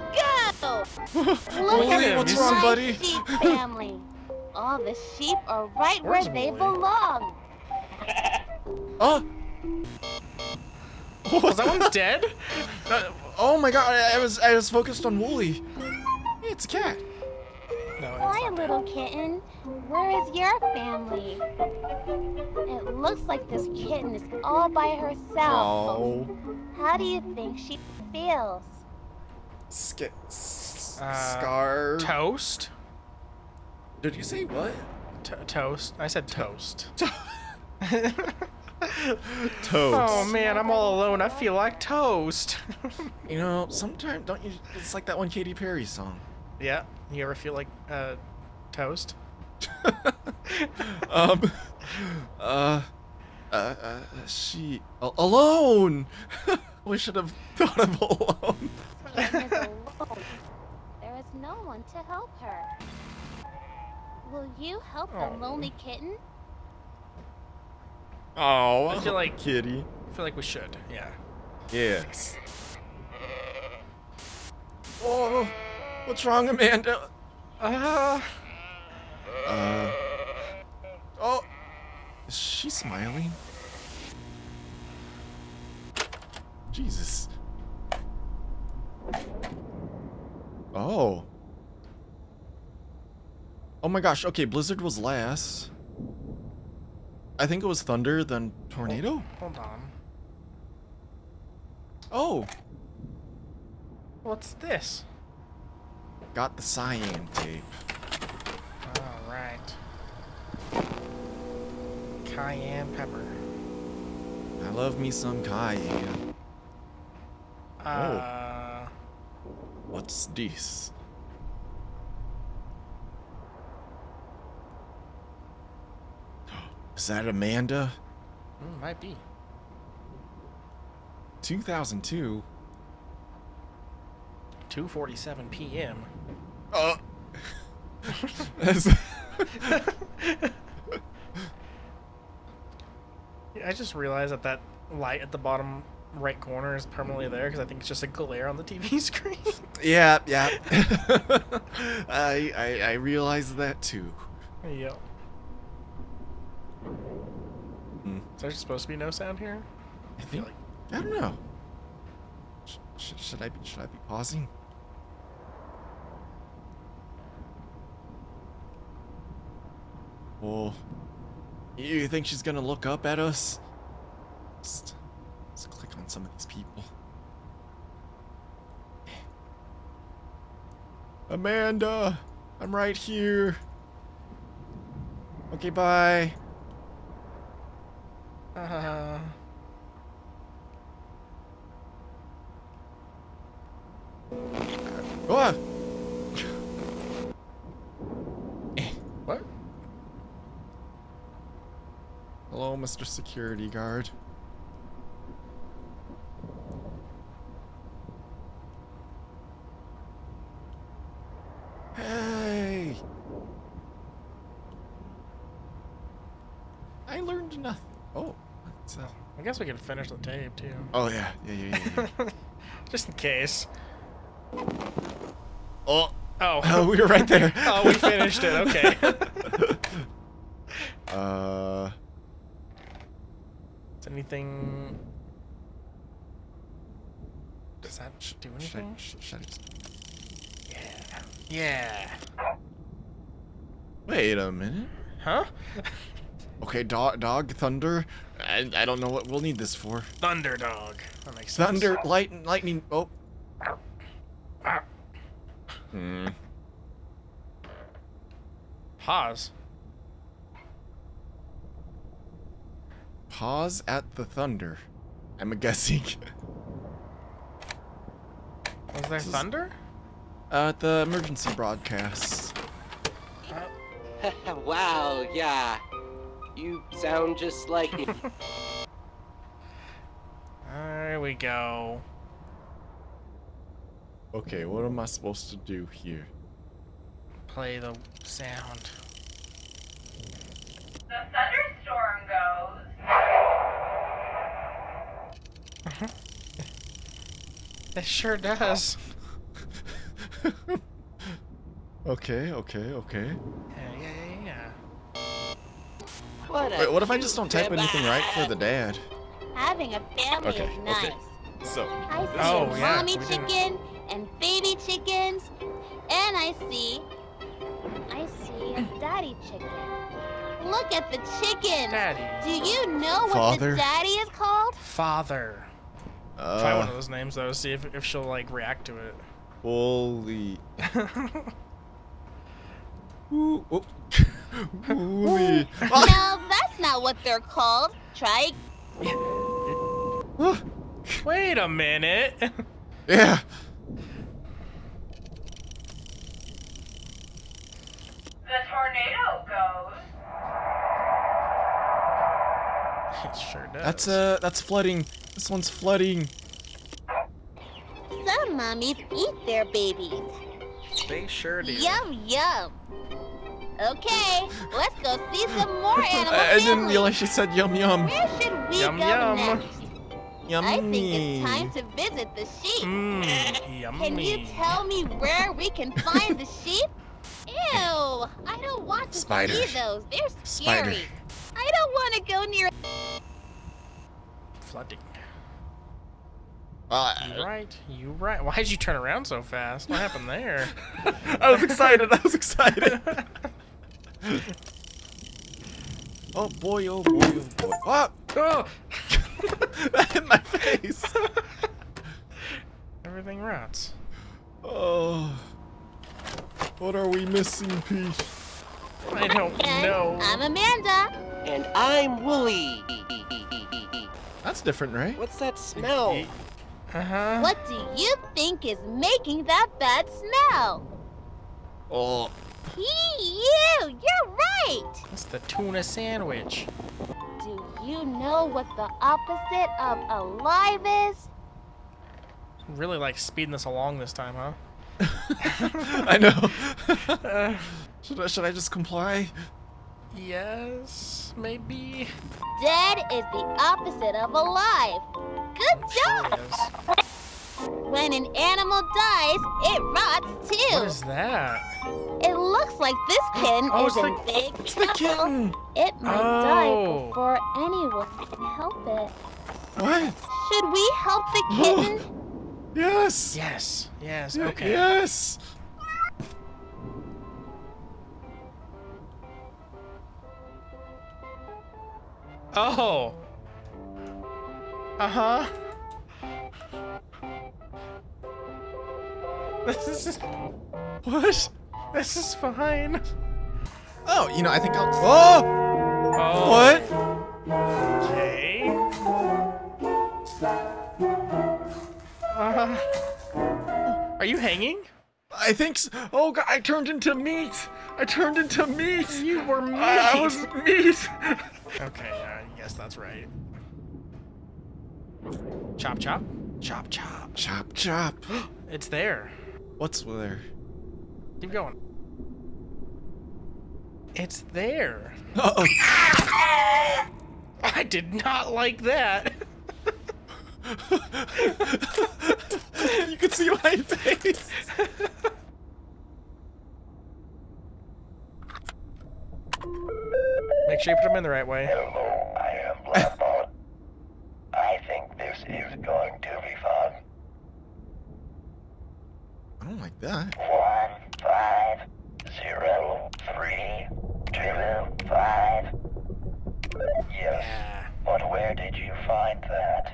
go. Look at what's wrong, buddy? Sheep family. All the sheep are right where they belong. Oh, was that one dead? Oh my god, I was focused on Wooly. It's a cat. No, hi, little kitten. Where is your family? It looks like this kitten is all by herself. Oh. How do you think she feels? Scarred. Toast? Did you say what? Toast. I said toast. Toast. Oh man, I'm all alone. I feel like toast. You know, sometimes don't you? It's like that one Katy Perry song. Yeah. You ever feel like toast? She alone. We should have thought of alone. There is no one to help her. Will you help the lonely kitten? Oh, I feel like kitty. I feel like we should. Yeah. Yes. Oh, what's wrong, Amanda? Oh, is she smiling? Jesus. Oh. Oh my gosh. Okay, Blizzard was last. I think it was thunder, then tornado? Hold on. Oh! What's this? Got the cyan tape. Alright. Cayenne pepper. I love me some cayenne. Oh. What's this? Is that Amanda? Might be. 2002. 2:47 p.m. I just realized that that light at the bottom right corner is permanently there because I think it's just a glare on the TV screen. Yeah, yeah. I realized that too. Yeah. Is there supposed to be no sound here? I feel like I don't know. Should I be pausing? Well, you think she's gonna look up at us? Let's click on some of these people. Amanda, I'm right here. Okay, bye. Oh. What? Hello, Mr. Security Guard. Hey. I learned nothing. Oh. So I guess we can finish the tape too. Oh yeah, yeah. Just in case. Oh, we were right there. Oh, we finished it. Okay. Is anything? Does that do anything? Yeah. Wait a minute. Huh? Okay, dog thunder. I don't know what we'll need this for. Thunder dog. That makes sense. Thunder, lightning. Oh. Hmm. Pause at the thunder. I'm guessing. Was there thunder? At the emergency broadcast. Wow, yeah. You sound just like me. There we go. Okay, what am I supposed to do here? Play the sound. The thunderstorm goes. Uh-huh. It sure does. Okay. Yeah. Wait, what if I just don't type anything right for the dad? Having a family is nice. Okay. So, mommy chicken and baby chickens, and I see a daddy chicken. Look at the chicken. Daddy. Do you know what the daddy is called? Father. Try one of those names though, see if she'll like react to it. Wooly. Ooh, oh. Wooly. No, that's not what they're called. Try. Wait a minute. Yeah. The tornado goes. It sure does. That's flooding. This one's flooding. Some mommies eat their babies. They sure do. Yum yum. Okay, let's go see some more animal families. I didn't realize she said yum yum. Where should we go next? Yummy. I think it's time to visit the sheep. Yummy. Can you tell me where we can find the sheep? Ew, I don't want to see those. They're scary. Spider. I don't want to go near. Flooding. You're right. Why did you turn around so fast? What happened there? I was excited. Oh boy. What? Oh. That hit my face. Everything rots. Oh. What are we missing, Pete? I don't know. I'm Amanda. And I'm Wooly. That's different, right? What's that smell? Uh-huh. What do you think is making that bad smell? Oh. You're right. It's the tuna sandwich. Do you know what the opposite of alive is? Really like speeding this along this time, huh? I know. Should I just comply? Yes, maybe. Dead is the opposite of alive. Good job. Sure. When an animal dies, it rots too. What is that? It looks like this kitten is in big trouble. It might die before anyone can help it. What? Should we help the kitten? Yes. Okay. Yes. Oh. Uh-huh. This is fine. Oh, you know, I think I'll. Oh. What? Okay. Are you hanging? I think so. Oh God, I turned into meat. You were meat. I was meat. Okay, yes, that's right. Chop, chop. Chop, chop. Chop, chop. It's there. What's there? Keep going. It's there. Uh-oh. I did not like that. You can see my face. Make sure you put them in the right way. Hello, I am Blackbot. I think this is going to be fun. I don't like that. 1 5 0 3 2 5. Yes, but where did you find that?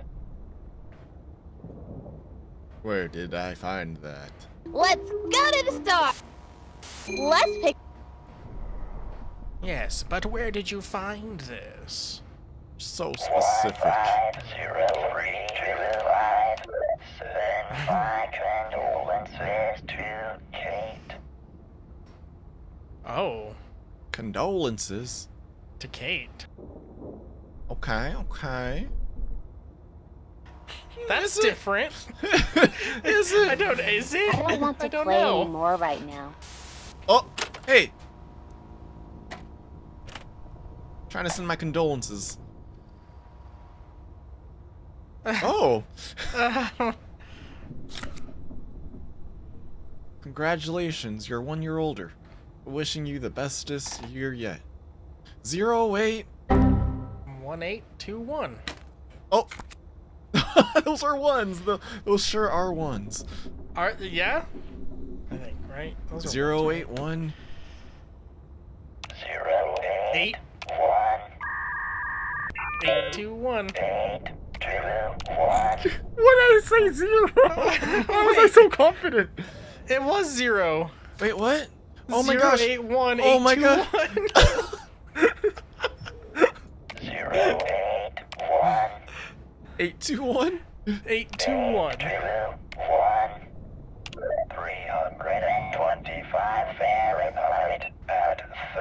Where did I find that? Let's go to the store! Let's pick... Yes, but where did you find this? So specific. 50325. Send my condolences to Kate. Oh. Condolences? To Kate. Okay, okay. That's different. Is it? I don't. Is it? I don't want to play anymore right now. Oh, hey! Trying to send my condolences. Oh. Congratulations, you're 1 year older. Wishing you the bestest year yet. 081821. Oh. Those are ones. Those sure are ones. Are yeah? I think right. Those 081. 081. 821. 821. What did I say? Zero. Why was I so confident? It was zero. Wait, what? Oh my gosh. 081. Oh my god. 081. 821? 821. 325 Fahrenheit at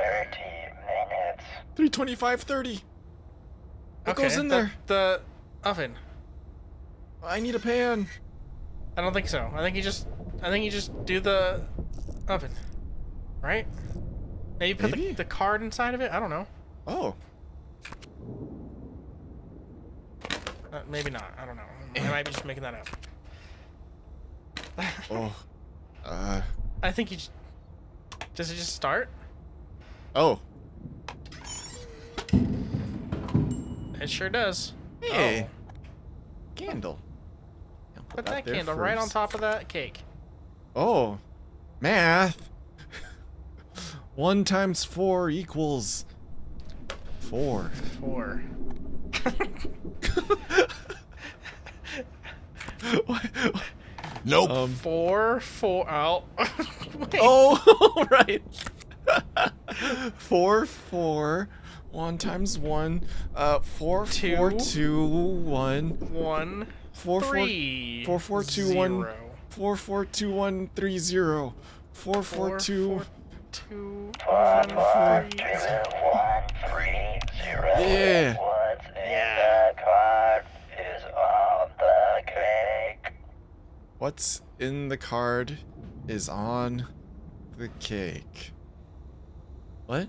30 minutes. 325:30. What goes in there? The oven. I need a pan. I don't think so. I think you just do the oven, right? Now you put the card inside of it. I don't know. Oh. Maybe not. I don't know. I might be just making that up. Oh. I think you just... Does it just start? Oh. It sure does. Hey. Oh. Candle. Put that candle right on top of that cake. Oh. Math. 1 times 4 equals 4. 4. What? Nope. 4 4. Oh. Oh, right. 4 4. 1 times 1. 4 2 4 2 1. 1 4 3. 4 4 2 1. 4 4 2 1 3 0. 4 4 2 1 3 0. Yeah. Yeah. The card is on the cake. What's in the card is on the cake. What?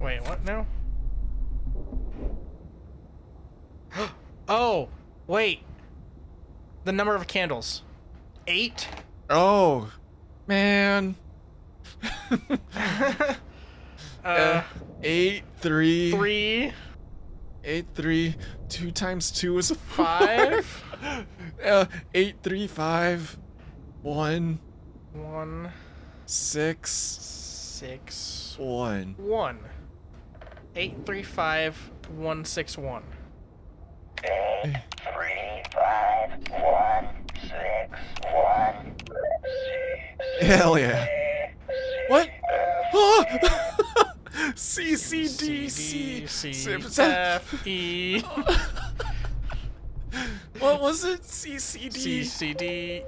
Wait, what now? Oh, wait. The number of candles. 8? Oh, man. 8 3 3 8 3. 2 times 2 is 5. 8 3 5 1 1 6 6 1 1. 8 3 5 1 6 1. 8 3 5 1 6 1. Hell yeah! What? Oh! C C D C F E. What was it? C C D C C D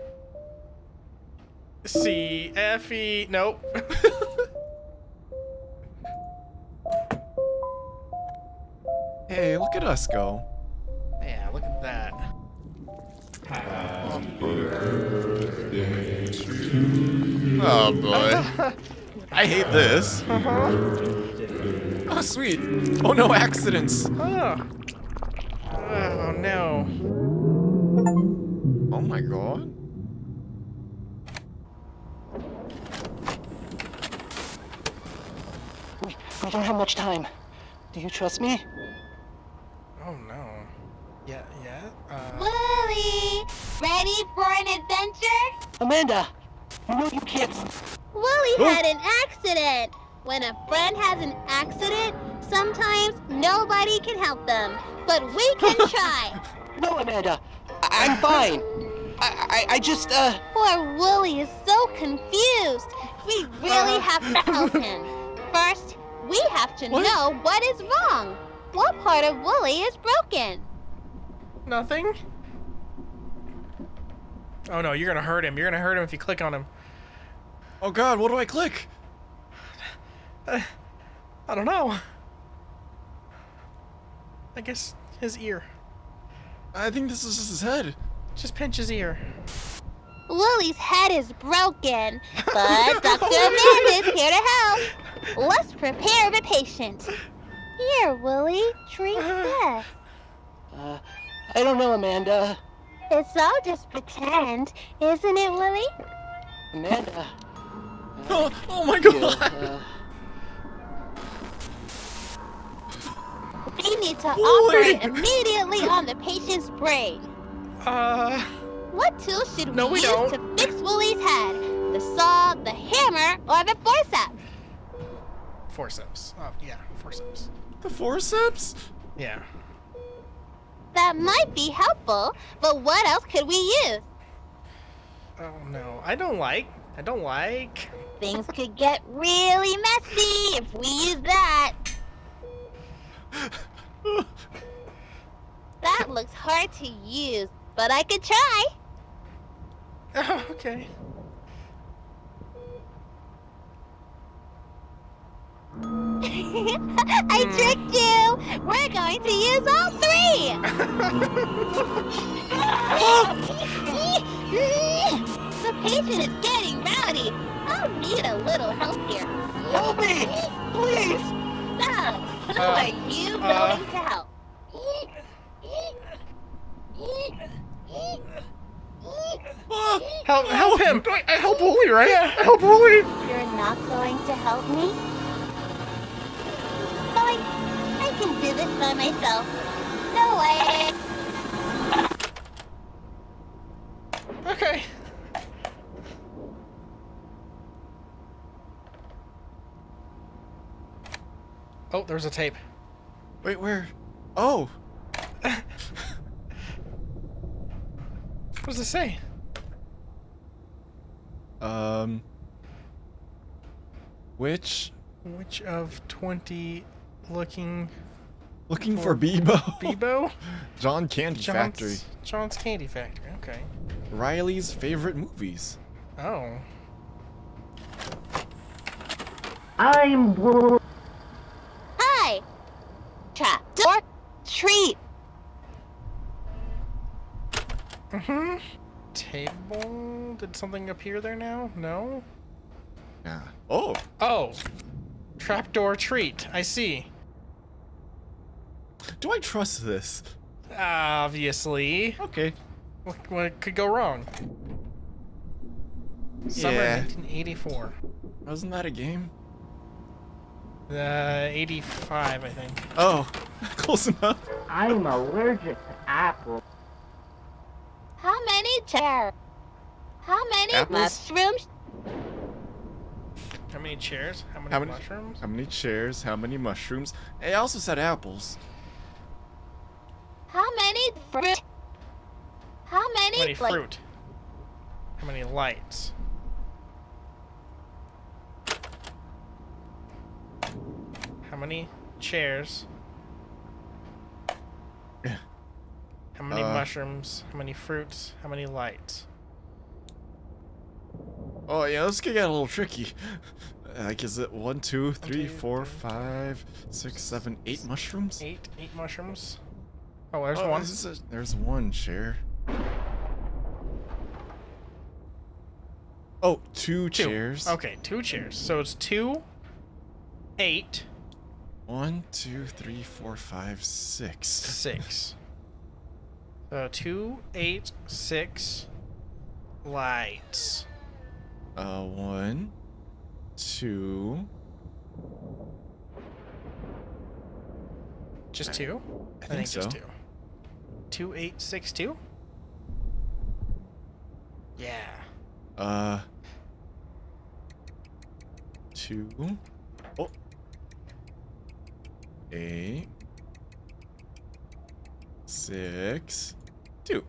C F E. Nope. Hey, look at us go. Yeah, look at that. Happy birthday to you. Oh boy. I hate this. Uh-huh. Oh, sweet. Oh, no accidents. Oh. Oh, no. Oh, my God. I don't have much time. Do you trust me? Oh, no. Yeah. Wooly! Ready for an adventure? Amanda, you know you can't... Wooly had an accident. When a friend has an accident, sometimes nobody can help them. but we can try. No, Amanda, I'm fine. I just, Poor Wooly is so confused. We really have to help him. First, we have to know what is wrong. What part of Wooly is broken? Nothing. Oh no, you're gonna hurt him. You're gonna hurt him if you click on him. Oh God, what do I click? I don't know. I guess his ear. I think this is just his head. Just pinch his ear. Wooly's head is broken, but Dr. Amanda's here to help. Let's prepare the patient. Here, Wooly, drink this. I don't know, Amanda. It's all just pretend, isn't it, Wooly? Amanda. Oh my God. We need to operate immediately on the patient's brain. What tools should we use to fix Wooly's head? The saw, the hammer, or the forceps? Forceps. Oh, yeah, forceps. The forceps? Yeah. That might be helpful, but what else could we use? Oh no, I don't like. Things could get really messy if we use that. That looks hard to use, but I could try. Oh, okay. I tricked you. We're going to use all three. The patient is getting rowdy. I'll need a little help here. Help me, please. How are you going to help? Help him! I help Wooly, right? I help Wooly! You're not going to help me? Boy, I can do this by myself. No way! Okay. Oh, there's a tape. Wait, where? Oh! What does it say? Which of 20 looking for Bebo? Bebo? John's Candy Factory, okay. Riley's favorite movies. Oh. I'm... Trap or treat. Mm-hmm. Table. Did something appear there now? No. Yeah. Oh. Oh. Trapdoor treat. I see. Do I trust this? Obviously. Okay. What could go wrong? Yeah. Summer 1984. Wasn't that a game? 85, I think. Oh, close enough. I'm allergic to apples. How many chairs? How many mushrooms? How many chairs? How many mushrooms? How many chairs? How many mushrooms? It also said apples. How many fruit? How many fruit? How many lights? How many chairs? How many mushrooms? How many fruits? How many lights? Oh yeah, this could get a little tricky. Like, is it 1, 2, 3, 4, 5, 6, 7, 8 mushrooms? Eight mushrooms. Oh, there's one. There's one chair. Oh, two chairs. Okay, two chairs. So it's 2, 8. 1, 2, 3, 4, 5, 6. 6. 2, 8, 6 lights. 1, 2. Just 2? I think so. Just 2. 2, 8, 6, 2? Yeah. 2. Oh. 8 6, 2.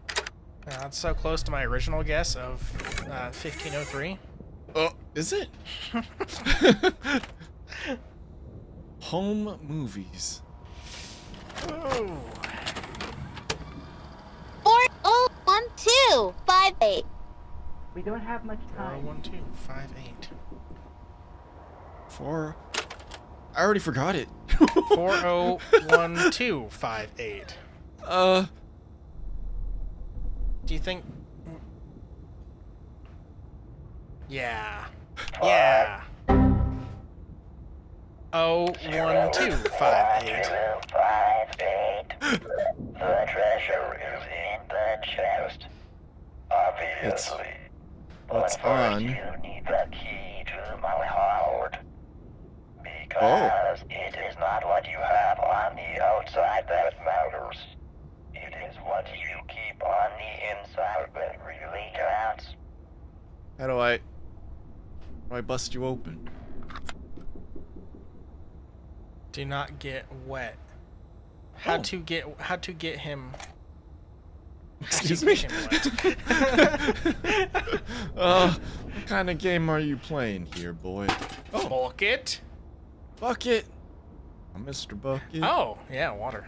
That's so close to my original guess of 1503. Oh, is it? Home movies. Oh. 401258. We don't have much time. 41258. 4. I already forgot it. 401258. Do you think? Yeah. Yeah. 01258. The treasure is in the chest. Obviously. What's on? You need the key to my heart. Because it is not what you have on the outside that matters. It is what you keep on the inside that really counts. How do I bust you open? Do not get wet. How to get him? Excuse me. What kind of game are you playing here, boy? Oh. Bucket. Bucket. I'm Mr. Bucket. Oh yeah, water.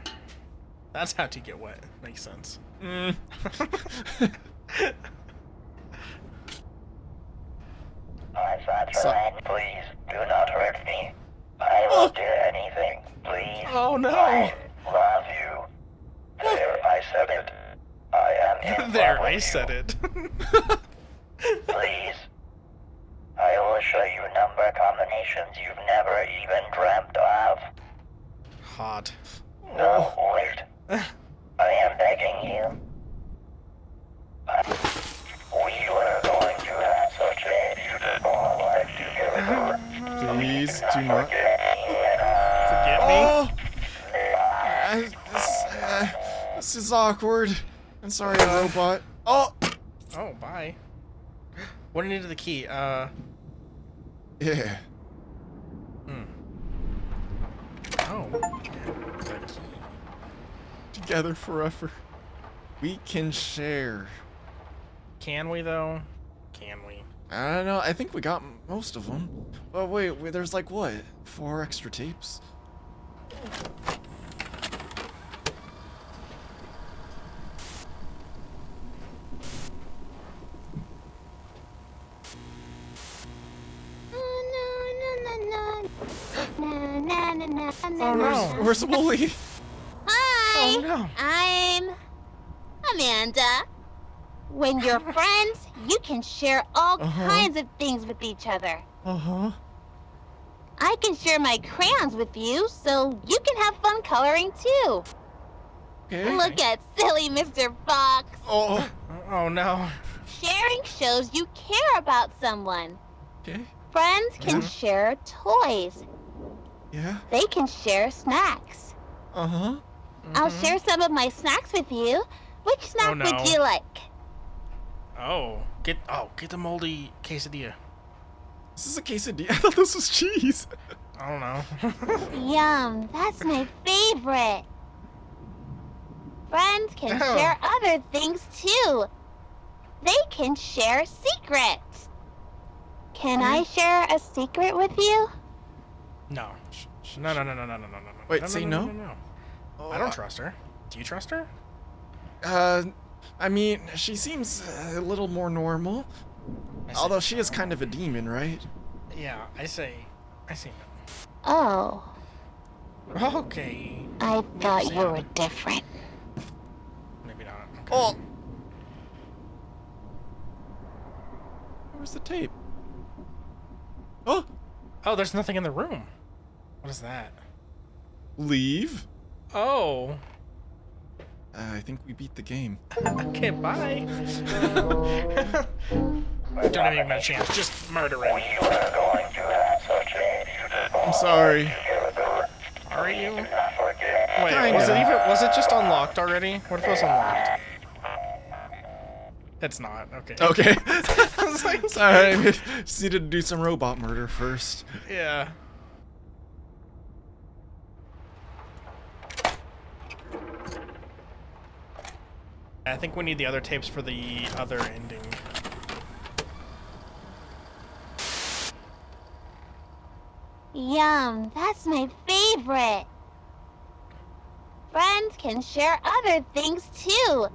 That's how to get wet. Makes sense. Mm. Please do not hurt me. I will do anything. Please. Oh no. I love you. There, I said it. I am in there, I said it. Please. I will show you number combinations you've never even dreamt of. Hot. No, wait. I am begging you. We were going to have such a beautiful life together. Please do not forget me. Oh. This is awkward. I'm sorry, robot. Oh. Oh, bye. What do you need of the key? Yeah. Hmm. Oh. Together forever. We can share. Can we though? Can we? I don't know. I think we got most of them. Oh wait, there's like what? 4 extra tapes? Oh, where's Wooly? Hi! Oh, no. I'm Amanda. When you're friends, you can share all kinds of things with each other. I can share my crayons with you, so you can have fun coloring too. Okay. Look at silly Mr. Fox. Oh, oh no. Sharing shows you care about someone. Okay. Friends can share toys. Yeah. They can share snacks. I'll share some of my snacks with you. Which snack would you like? Oh, get the moldy quesadilla. Is this a quesadilla? I thought this was cheese. I don't know. Yum, that's my favorite. Friends can share other things too. They can share secrets. Can I share a secret with you? No. No. Wait, say no? No. Oh, I don't trust her. Do you trust her? I mean, she seems a little more normal. Although she is kind of a demon, right? Yeah, I say no. Oh. Okay. I thought you were different. Maybe not. Okay. Oh. Where's the tape? Oh. Oh, there's nothing in the room. What is that? Leave? Oh. I think we beat the game. Okay, bye. Don't have even a chance. Just murder him. I'm sorry. Are you? Wait, was it just unlocked already? What if it was unlocked? It's not. Okay. Okay. I was like, sorry. We just needed to do some robot murder first. Yeah. I think we need the other tapes for the other ending. Yum, that's my favorite. Friends can share other things too.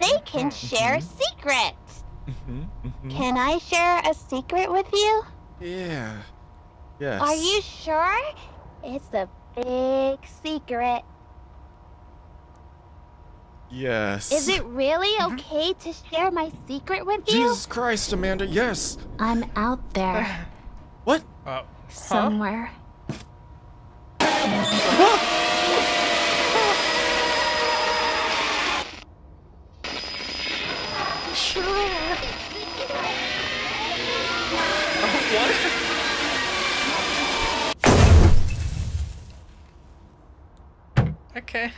They can share secrets. Can I share a secret with you? Yeah. Yes. Are you sure? It's a big secret. Yes. Is it really okay to share my secret with you? Jesus Christ, Amanda, yes. I'm out there. What? Somewhere. Sure. What? Okay.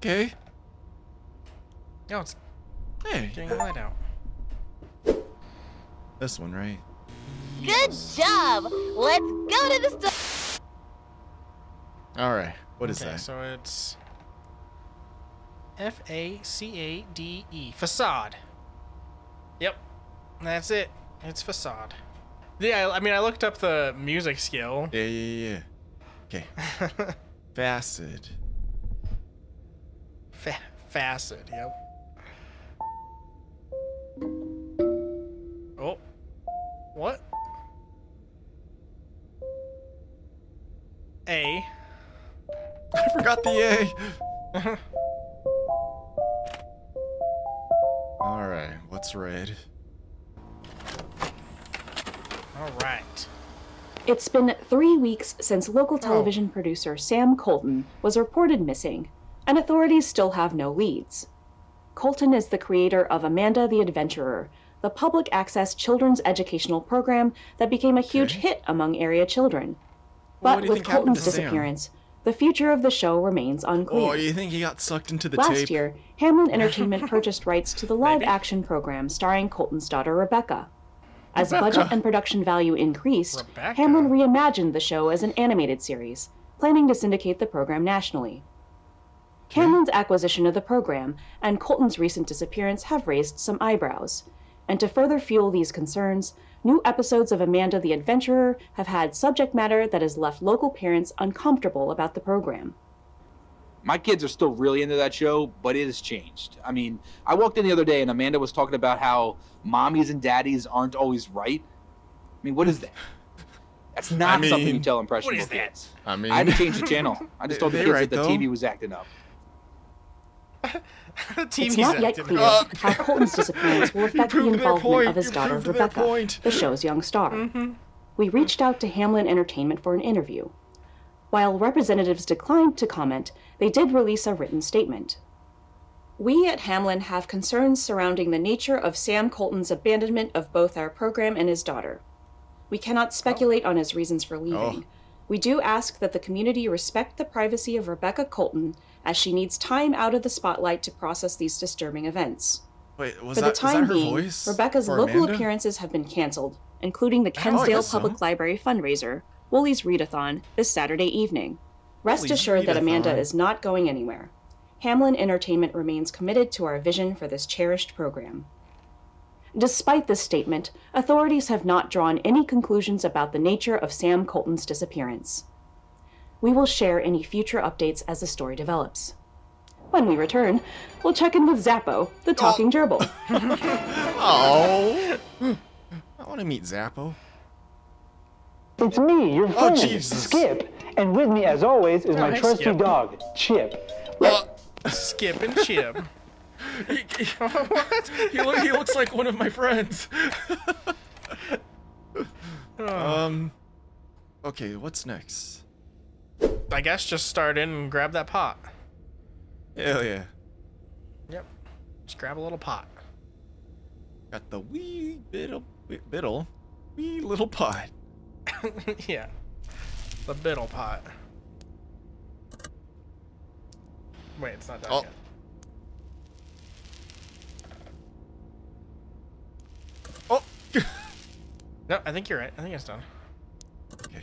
Okay. No, it's getting the light out. This one, right? Good job! Let's go to the store! Alright, what is that? So it's F-A-C-A-D-E. Facade. Yep. That's it. It's facade. Yeah, I mean, I looked up the music scale. Yeah. Okay. Facet. Facet, yep. Oh. What? A. I forgot the A. All right, what's red? All right. It's been 3 weeks since local television producer Sam Colton was reported missing, and authorities still have no leads. Colton is the creator of Amanda the Adventurer, the public access children's educational program that became a huge hit among area children. But with Colton's disappearance, the future of the show remains unclear. Oh, do you think he got sucked into the tape? Last year, Hamelyn Entertainment purchased rights to the live-action program starring Colton's daughter, Rebecca. As budget and production value increased, Hamelyn reimagined the show as an animated series, planning to syndicate the program nationally. Hamelyn's acquisition of the program and Colton's recent disappearance have raised some eyebrows. And to further fuel these concerns, new episodes of Amanda the Adventurer have had subject matter that has left local parents uncomfortable about the program. My kids are still really into that show, but it has changed. I mean, I walked in the other day and Amanda was talking about how mommies and daddies aren't always right. I mean, what is that? That's not something you tell impressionable kids. I mean, I had to change the channel. I just told the kids that the TV was acting up. It's not yet clear how Colton's disappearance will affect the involvement of his daughter, Rebecca, the show's young star. We reached out to Hamelyn Entertainment for an interview. While representatives declined to comment, they did release a written statement. We at Hamelyn have concerns surrounding the nature of Sam Colton's abandonment of both our program and his daughter. We cannot speculate on his reasons for leaving. We do ask that the community respect the privacy of Rebecca Colton, as she needs time out of the spotlight to process these disturbing events. Wait, for the time being, Rebecca's local appearances have been canceled, including the Kensdale Public Library fundraiser, Wooly's Readathon, this Saturday evening. Rest assured that Amanda is not going anywhere. Hamelyn Entertainment remains committed to our vision for this cherished program. Despite this statement, authorities have not drawn any conclusions about the nature of Sam Colton's disappearance. We will share any future updates as the story develops. When we return, we'll check in with Zappo, the talking gerbil. I want to meet Zappo. It's me, your friend, Skip. And with me, as always, is my trusty dog, Chip. Skip and Chip. What? He looks like one of my friends. Okay, what's next? I guess just start in and grab that pot. Hell yeah. Yep. Just grab a little pot. Got the wee little pot. Yeah. The biddle pot. Wait, it's not done yet. Oh! No, I think you're right. I think it's done. Okay.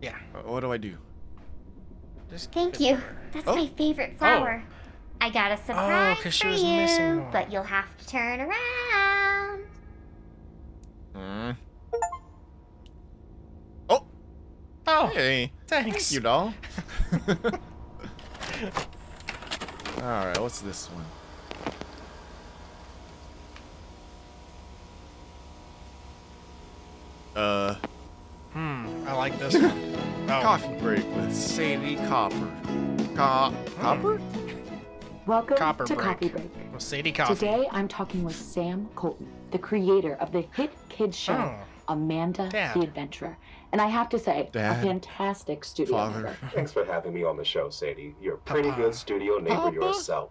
Yeah. What do I do? Just thank you. That's my favorite flower. Oh. I got a surprise for you, but you'll have to turn around. Mm. Oh. Oh. Hey. Thanks, you doll. All right. What's this one? I like this one. Oh. Coffee break with Sadie Copper. Copper? Welcome to Coffee Break. With Sadie Copper. Today I'm talking with Sam Colton, the creator of the hit kids show Amanda the Adventurer, and I have to say, a fantastic studio member. Thanks for having me on the show, Sadie. You're a pretty good studio neighbor yourself.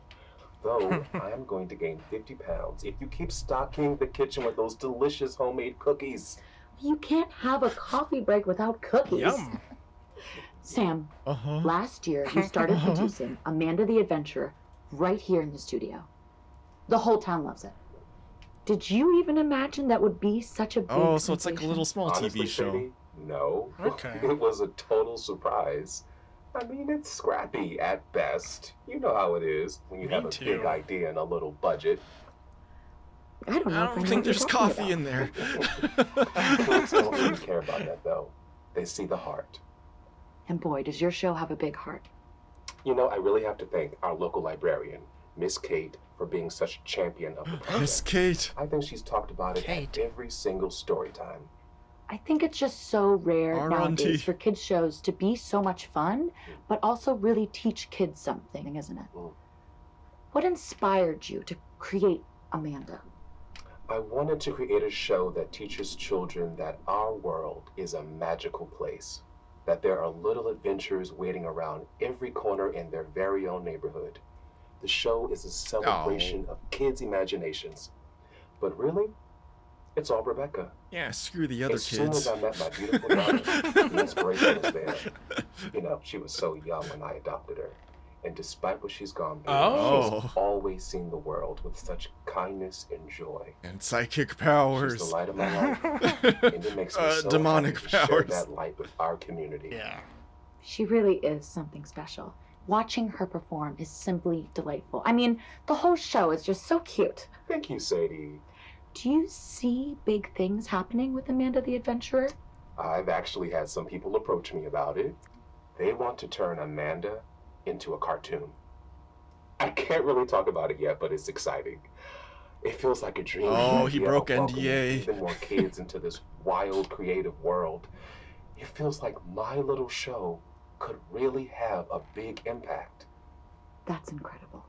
Though I am going to gain 50 pounds if you keep stocking the kitchen with those delicious homemade cookies. You can't have a coffee break without cookies. Yum. Sam, last year you started producing Amanda the Adventurer right here in the studio. The whole town loves it. Did you even imagine that would be such a big sensation? So it's like a little small TV show. Honestly, no. Okay. It was a total surprise. I mean, it's scrappy at best. You know how it is when you have a big idea and a little budget. I don't know. I don't think there's coffee in there. Folks don't really care about that, though. They see the heart. And boy, does your show have a big heart. You know, I really have to thank our local librarian, Miss Kate, for being such a champion of the project. Miss Kate. I think she's talked about it at every single story time. I think it's just so rare nowadays for kids shows to be so much fun, but also really teach kids something, isn't it? Mm. What inspired you to create Amanda? I wanted to create a show that teaches children that our world is a magical place, that there are little adventures waiting around every corner in their very own neighborhood. The show is a celebration of kids' imaginations. But really, it's all Rebecca. Yeah, screw the other kids. As soon as I met my beautiful daughter, the inspiration was there. You know, she was so young when I adopted her. And despite what she's gone through, she's always seen the world with such kindness and joy. And psychic powers. She's the light of my life. And it makes me so demonic happy powers. To share that light with our community. Yeah. She really is something special. Watching her perform is simply delightful. I mean, the whole show is just so cute. Thank you, Sadie. Do you see big things happening with Amanda the Adventurer? I've actually had some people approach me about it. They want to turn Amanda into a cartoon. I can't really talk about it yet, but it's exciting. It feels like a dream. Oh, he broke NDA. Even more kids into this wild, creative world. It feels like my little show could really have a big impact. That's incredible.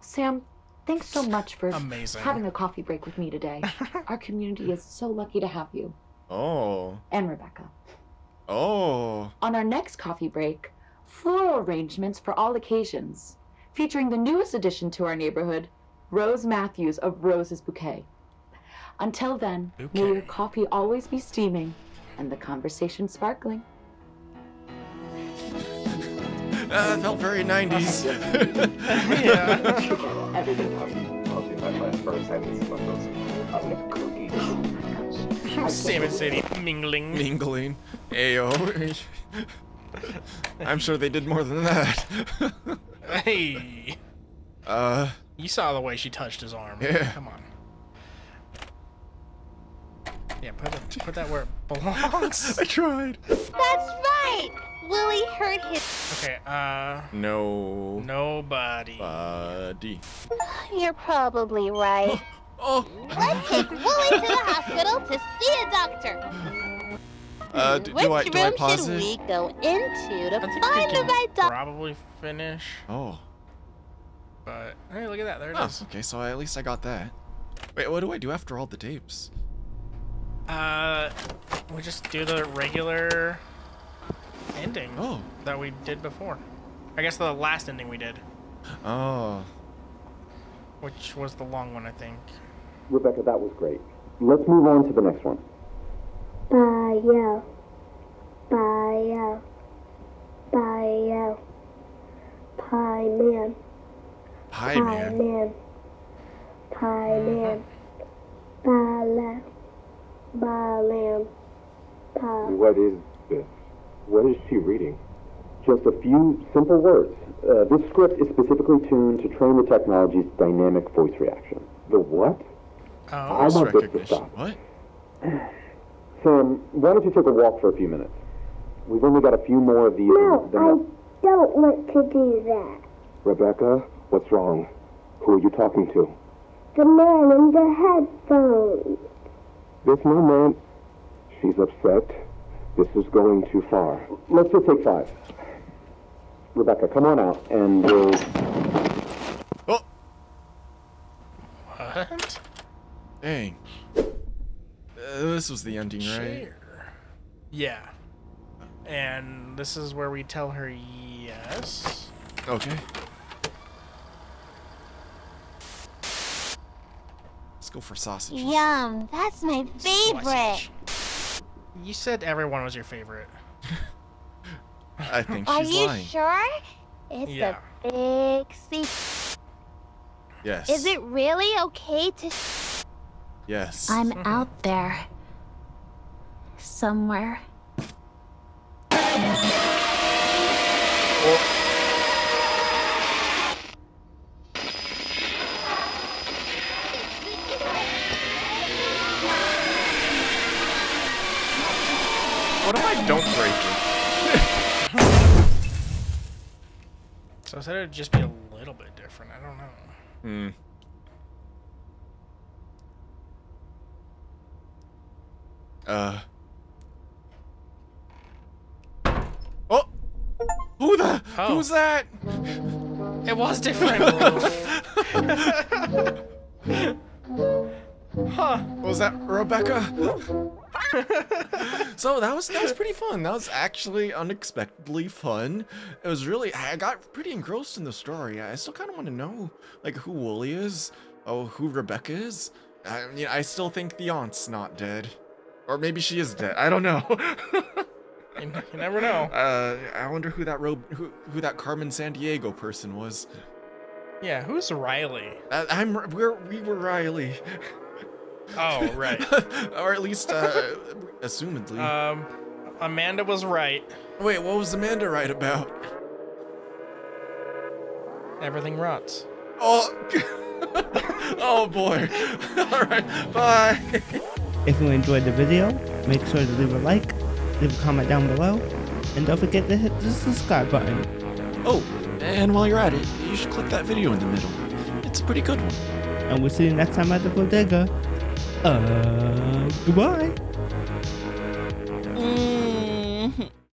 Sam, thanks so much for having a coffee break with me today. Our community is so lucky to have you. Oh. And Rebecca. Oh. On our next coffee break, floral arrangements for all occasions, featuring the newest addition to our neighborhood, Rose Matthews of Rose's Bouquet. Until then, may your coffee always be steaming and the conversation sparkling. That felt very 90s. Yeah. Sam and Sadie mingling. Mingling. Ayo. I'm sure they did more than that. Hey. You saw the way she touched his arm. Yeah. Come on. Yeah, put that where it belongs. I tried. That's right. Wooly hurt his. Okay. No. Nobody. Buddy. You're probably right. Let's take Wooly to the hospital to see a doctor. Which room should we go into to find the right dog? Probably finish. Oh. But hey, look at that. There it is. Okay, so at least I got that. Wait, what do I do after all the tapes? We just do the regular ending that we did before. I guess the last ending we did. Oh. Which was the long one, I think. Rebecca, that was great. Let's move on to the next one. Bio, bio, bio, pie man, pie man, pie man, bala, balam, pie. What is this. What is she reading? Just a few simple words. This script is specifically tuned to train the technology's dynamic voice reaction. The what? I want this to stop. What? Sam, why don't you take a walk for a few minutes? We've only got a few more of these. No, I don't want to do that. Rebecca, what's wrong? Who are you talking to? The man in the headphones. There's no man. She's upset. This is going too far. Let's just take five. Rebecca, come on out, and we'll... Oh! What? Dang. This was the ending, right? Yeah. And this is where we tell her yes. Okay. Let's go for sausages. Yum, that's my favorite. Sausage. You said everyone was your favorite. I think she's lying. Are you sure? It's a big secret. Yes. Is it really okay to... Yes. I'm out there. Somewhere. Oh. What if I don't break it? So I said it would just be a little bit different. I don't know. Hmm. Oh! Who was that? It was different. Huh. Was that Rebecca? So that was pretty fun. That was actually unexpectedly fun. It was really, I got pretty engrossed in the story. I still kind of want to know, like, who Wooly is, who Rebecca is. I mean, I still think the aunt's not dead, or maybe she is dead. I don't know. You never know. I wonder who that who that Carmen Sandiego person was. Yeah, who's Riley? We were Riley. Oh, right. Or at least, assumedly. Amanda was right. Wait, what was Amanda right about? Everything rots. Oh! Oh, boy. Alright, bye! If you enjoyed the video, make sure to leave a like, leave a comment down below, and don't forget to hit the subscribe button. Oh, and while you're at it, you should click that video in the middle. It's a pretty good one. And we'll see you next time at the Bodega. Goodbye.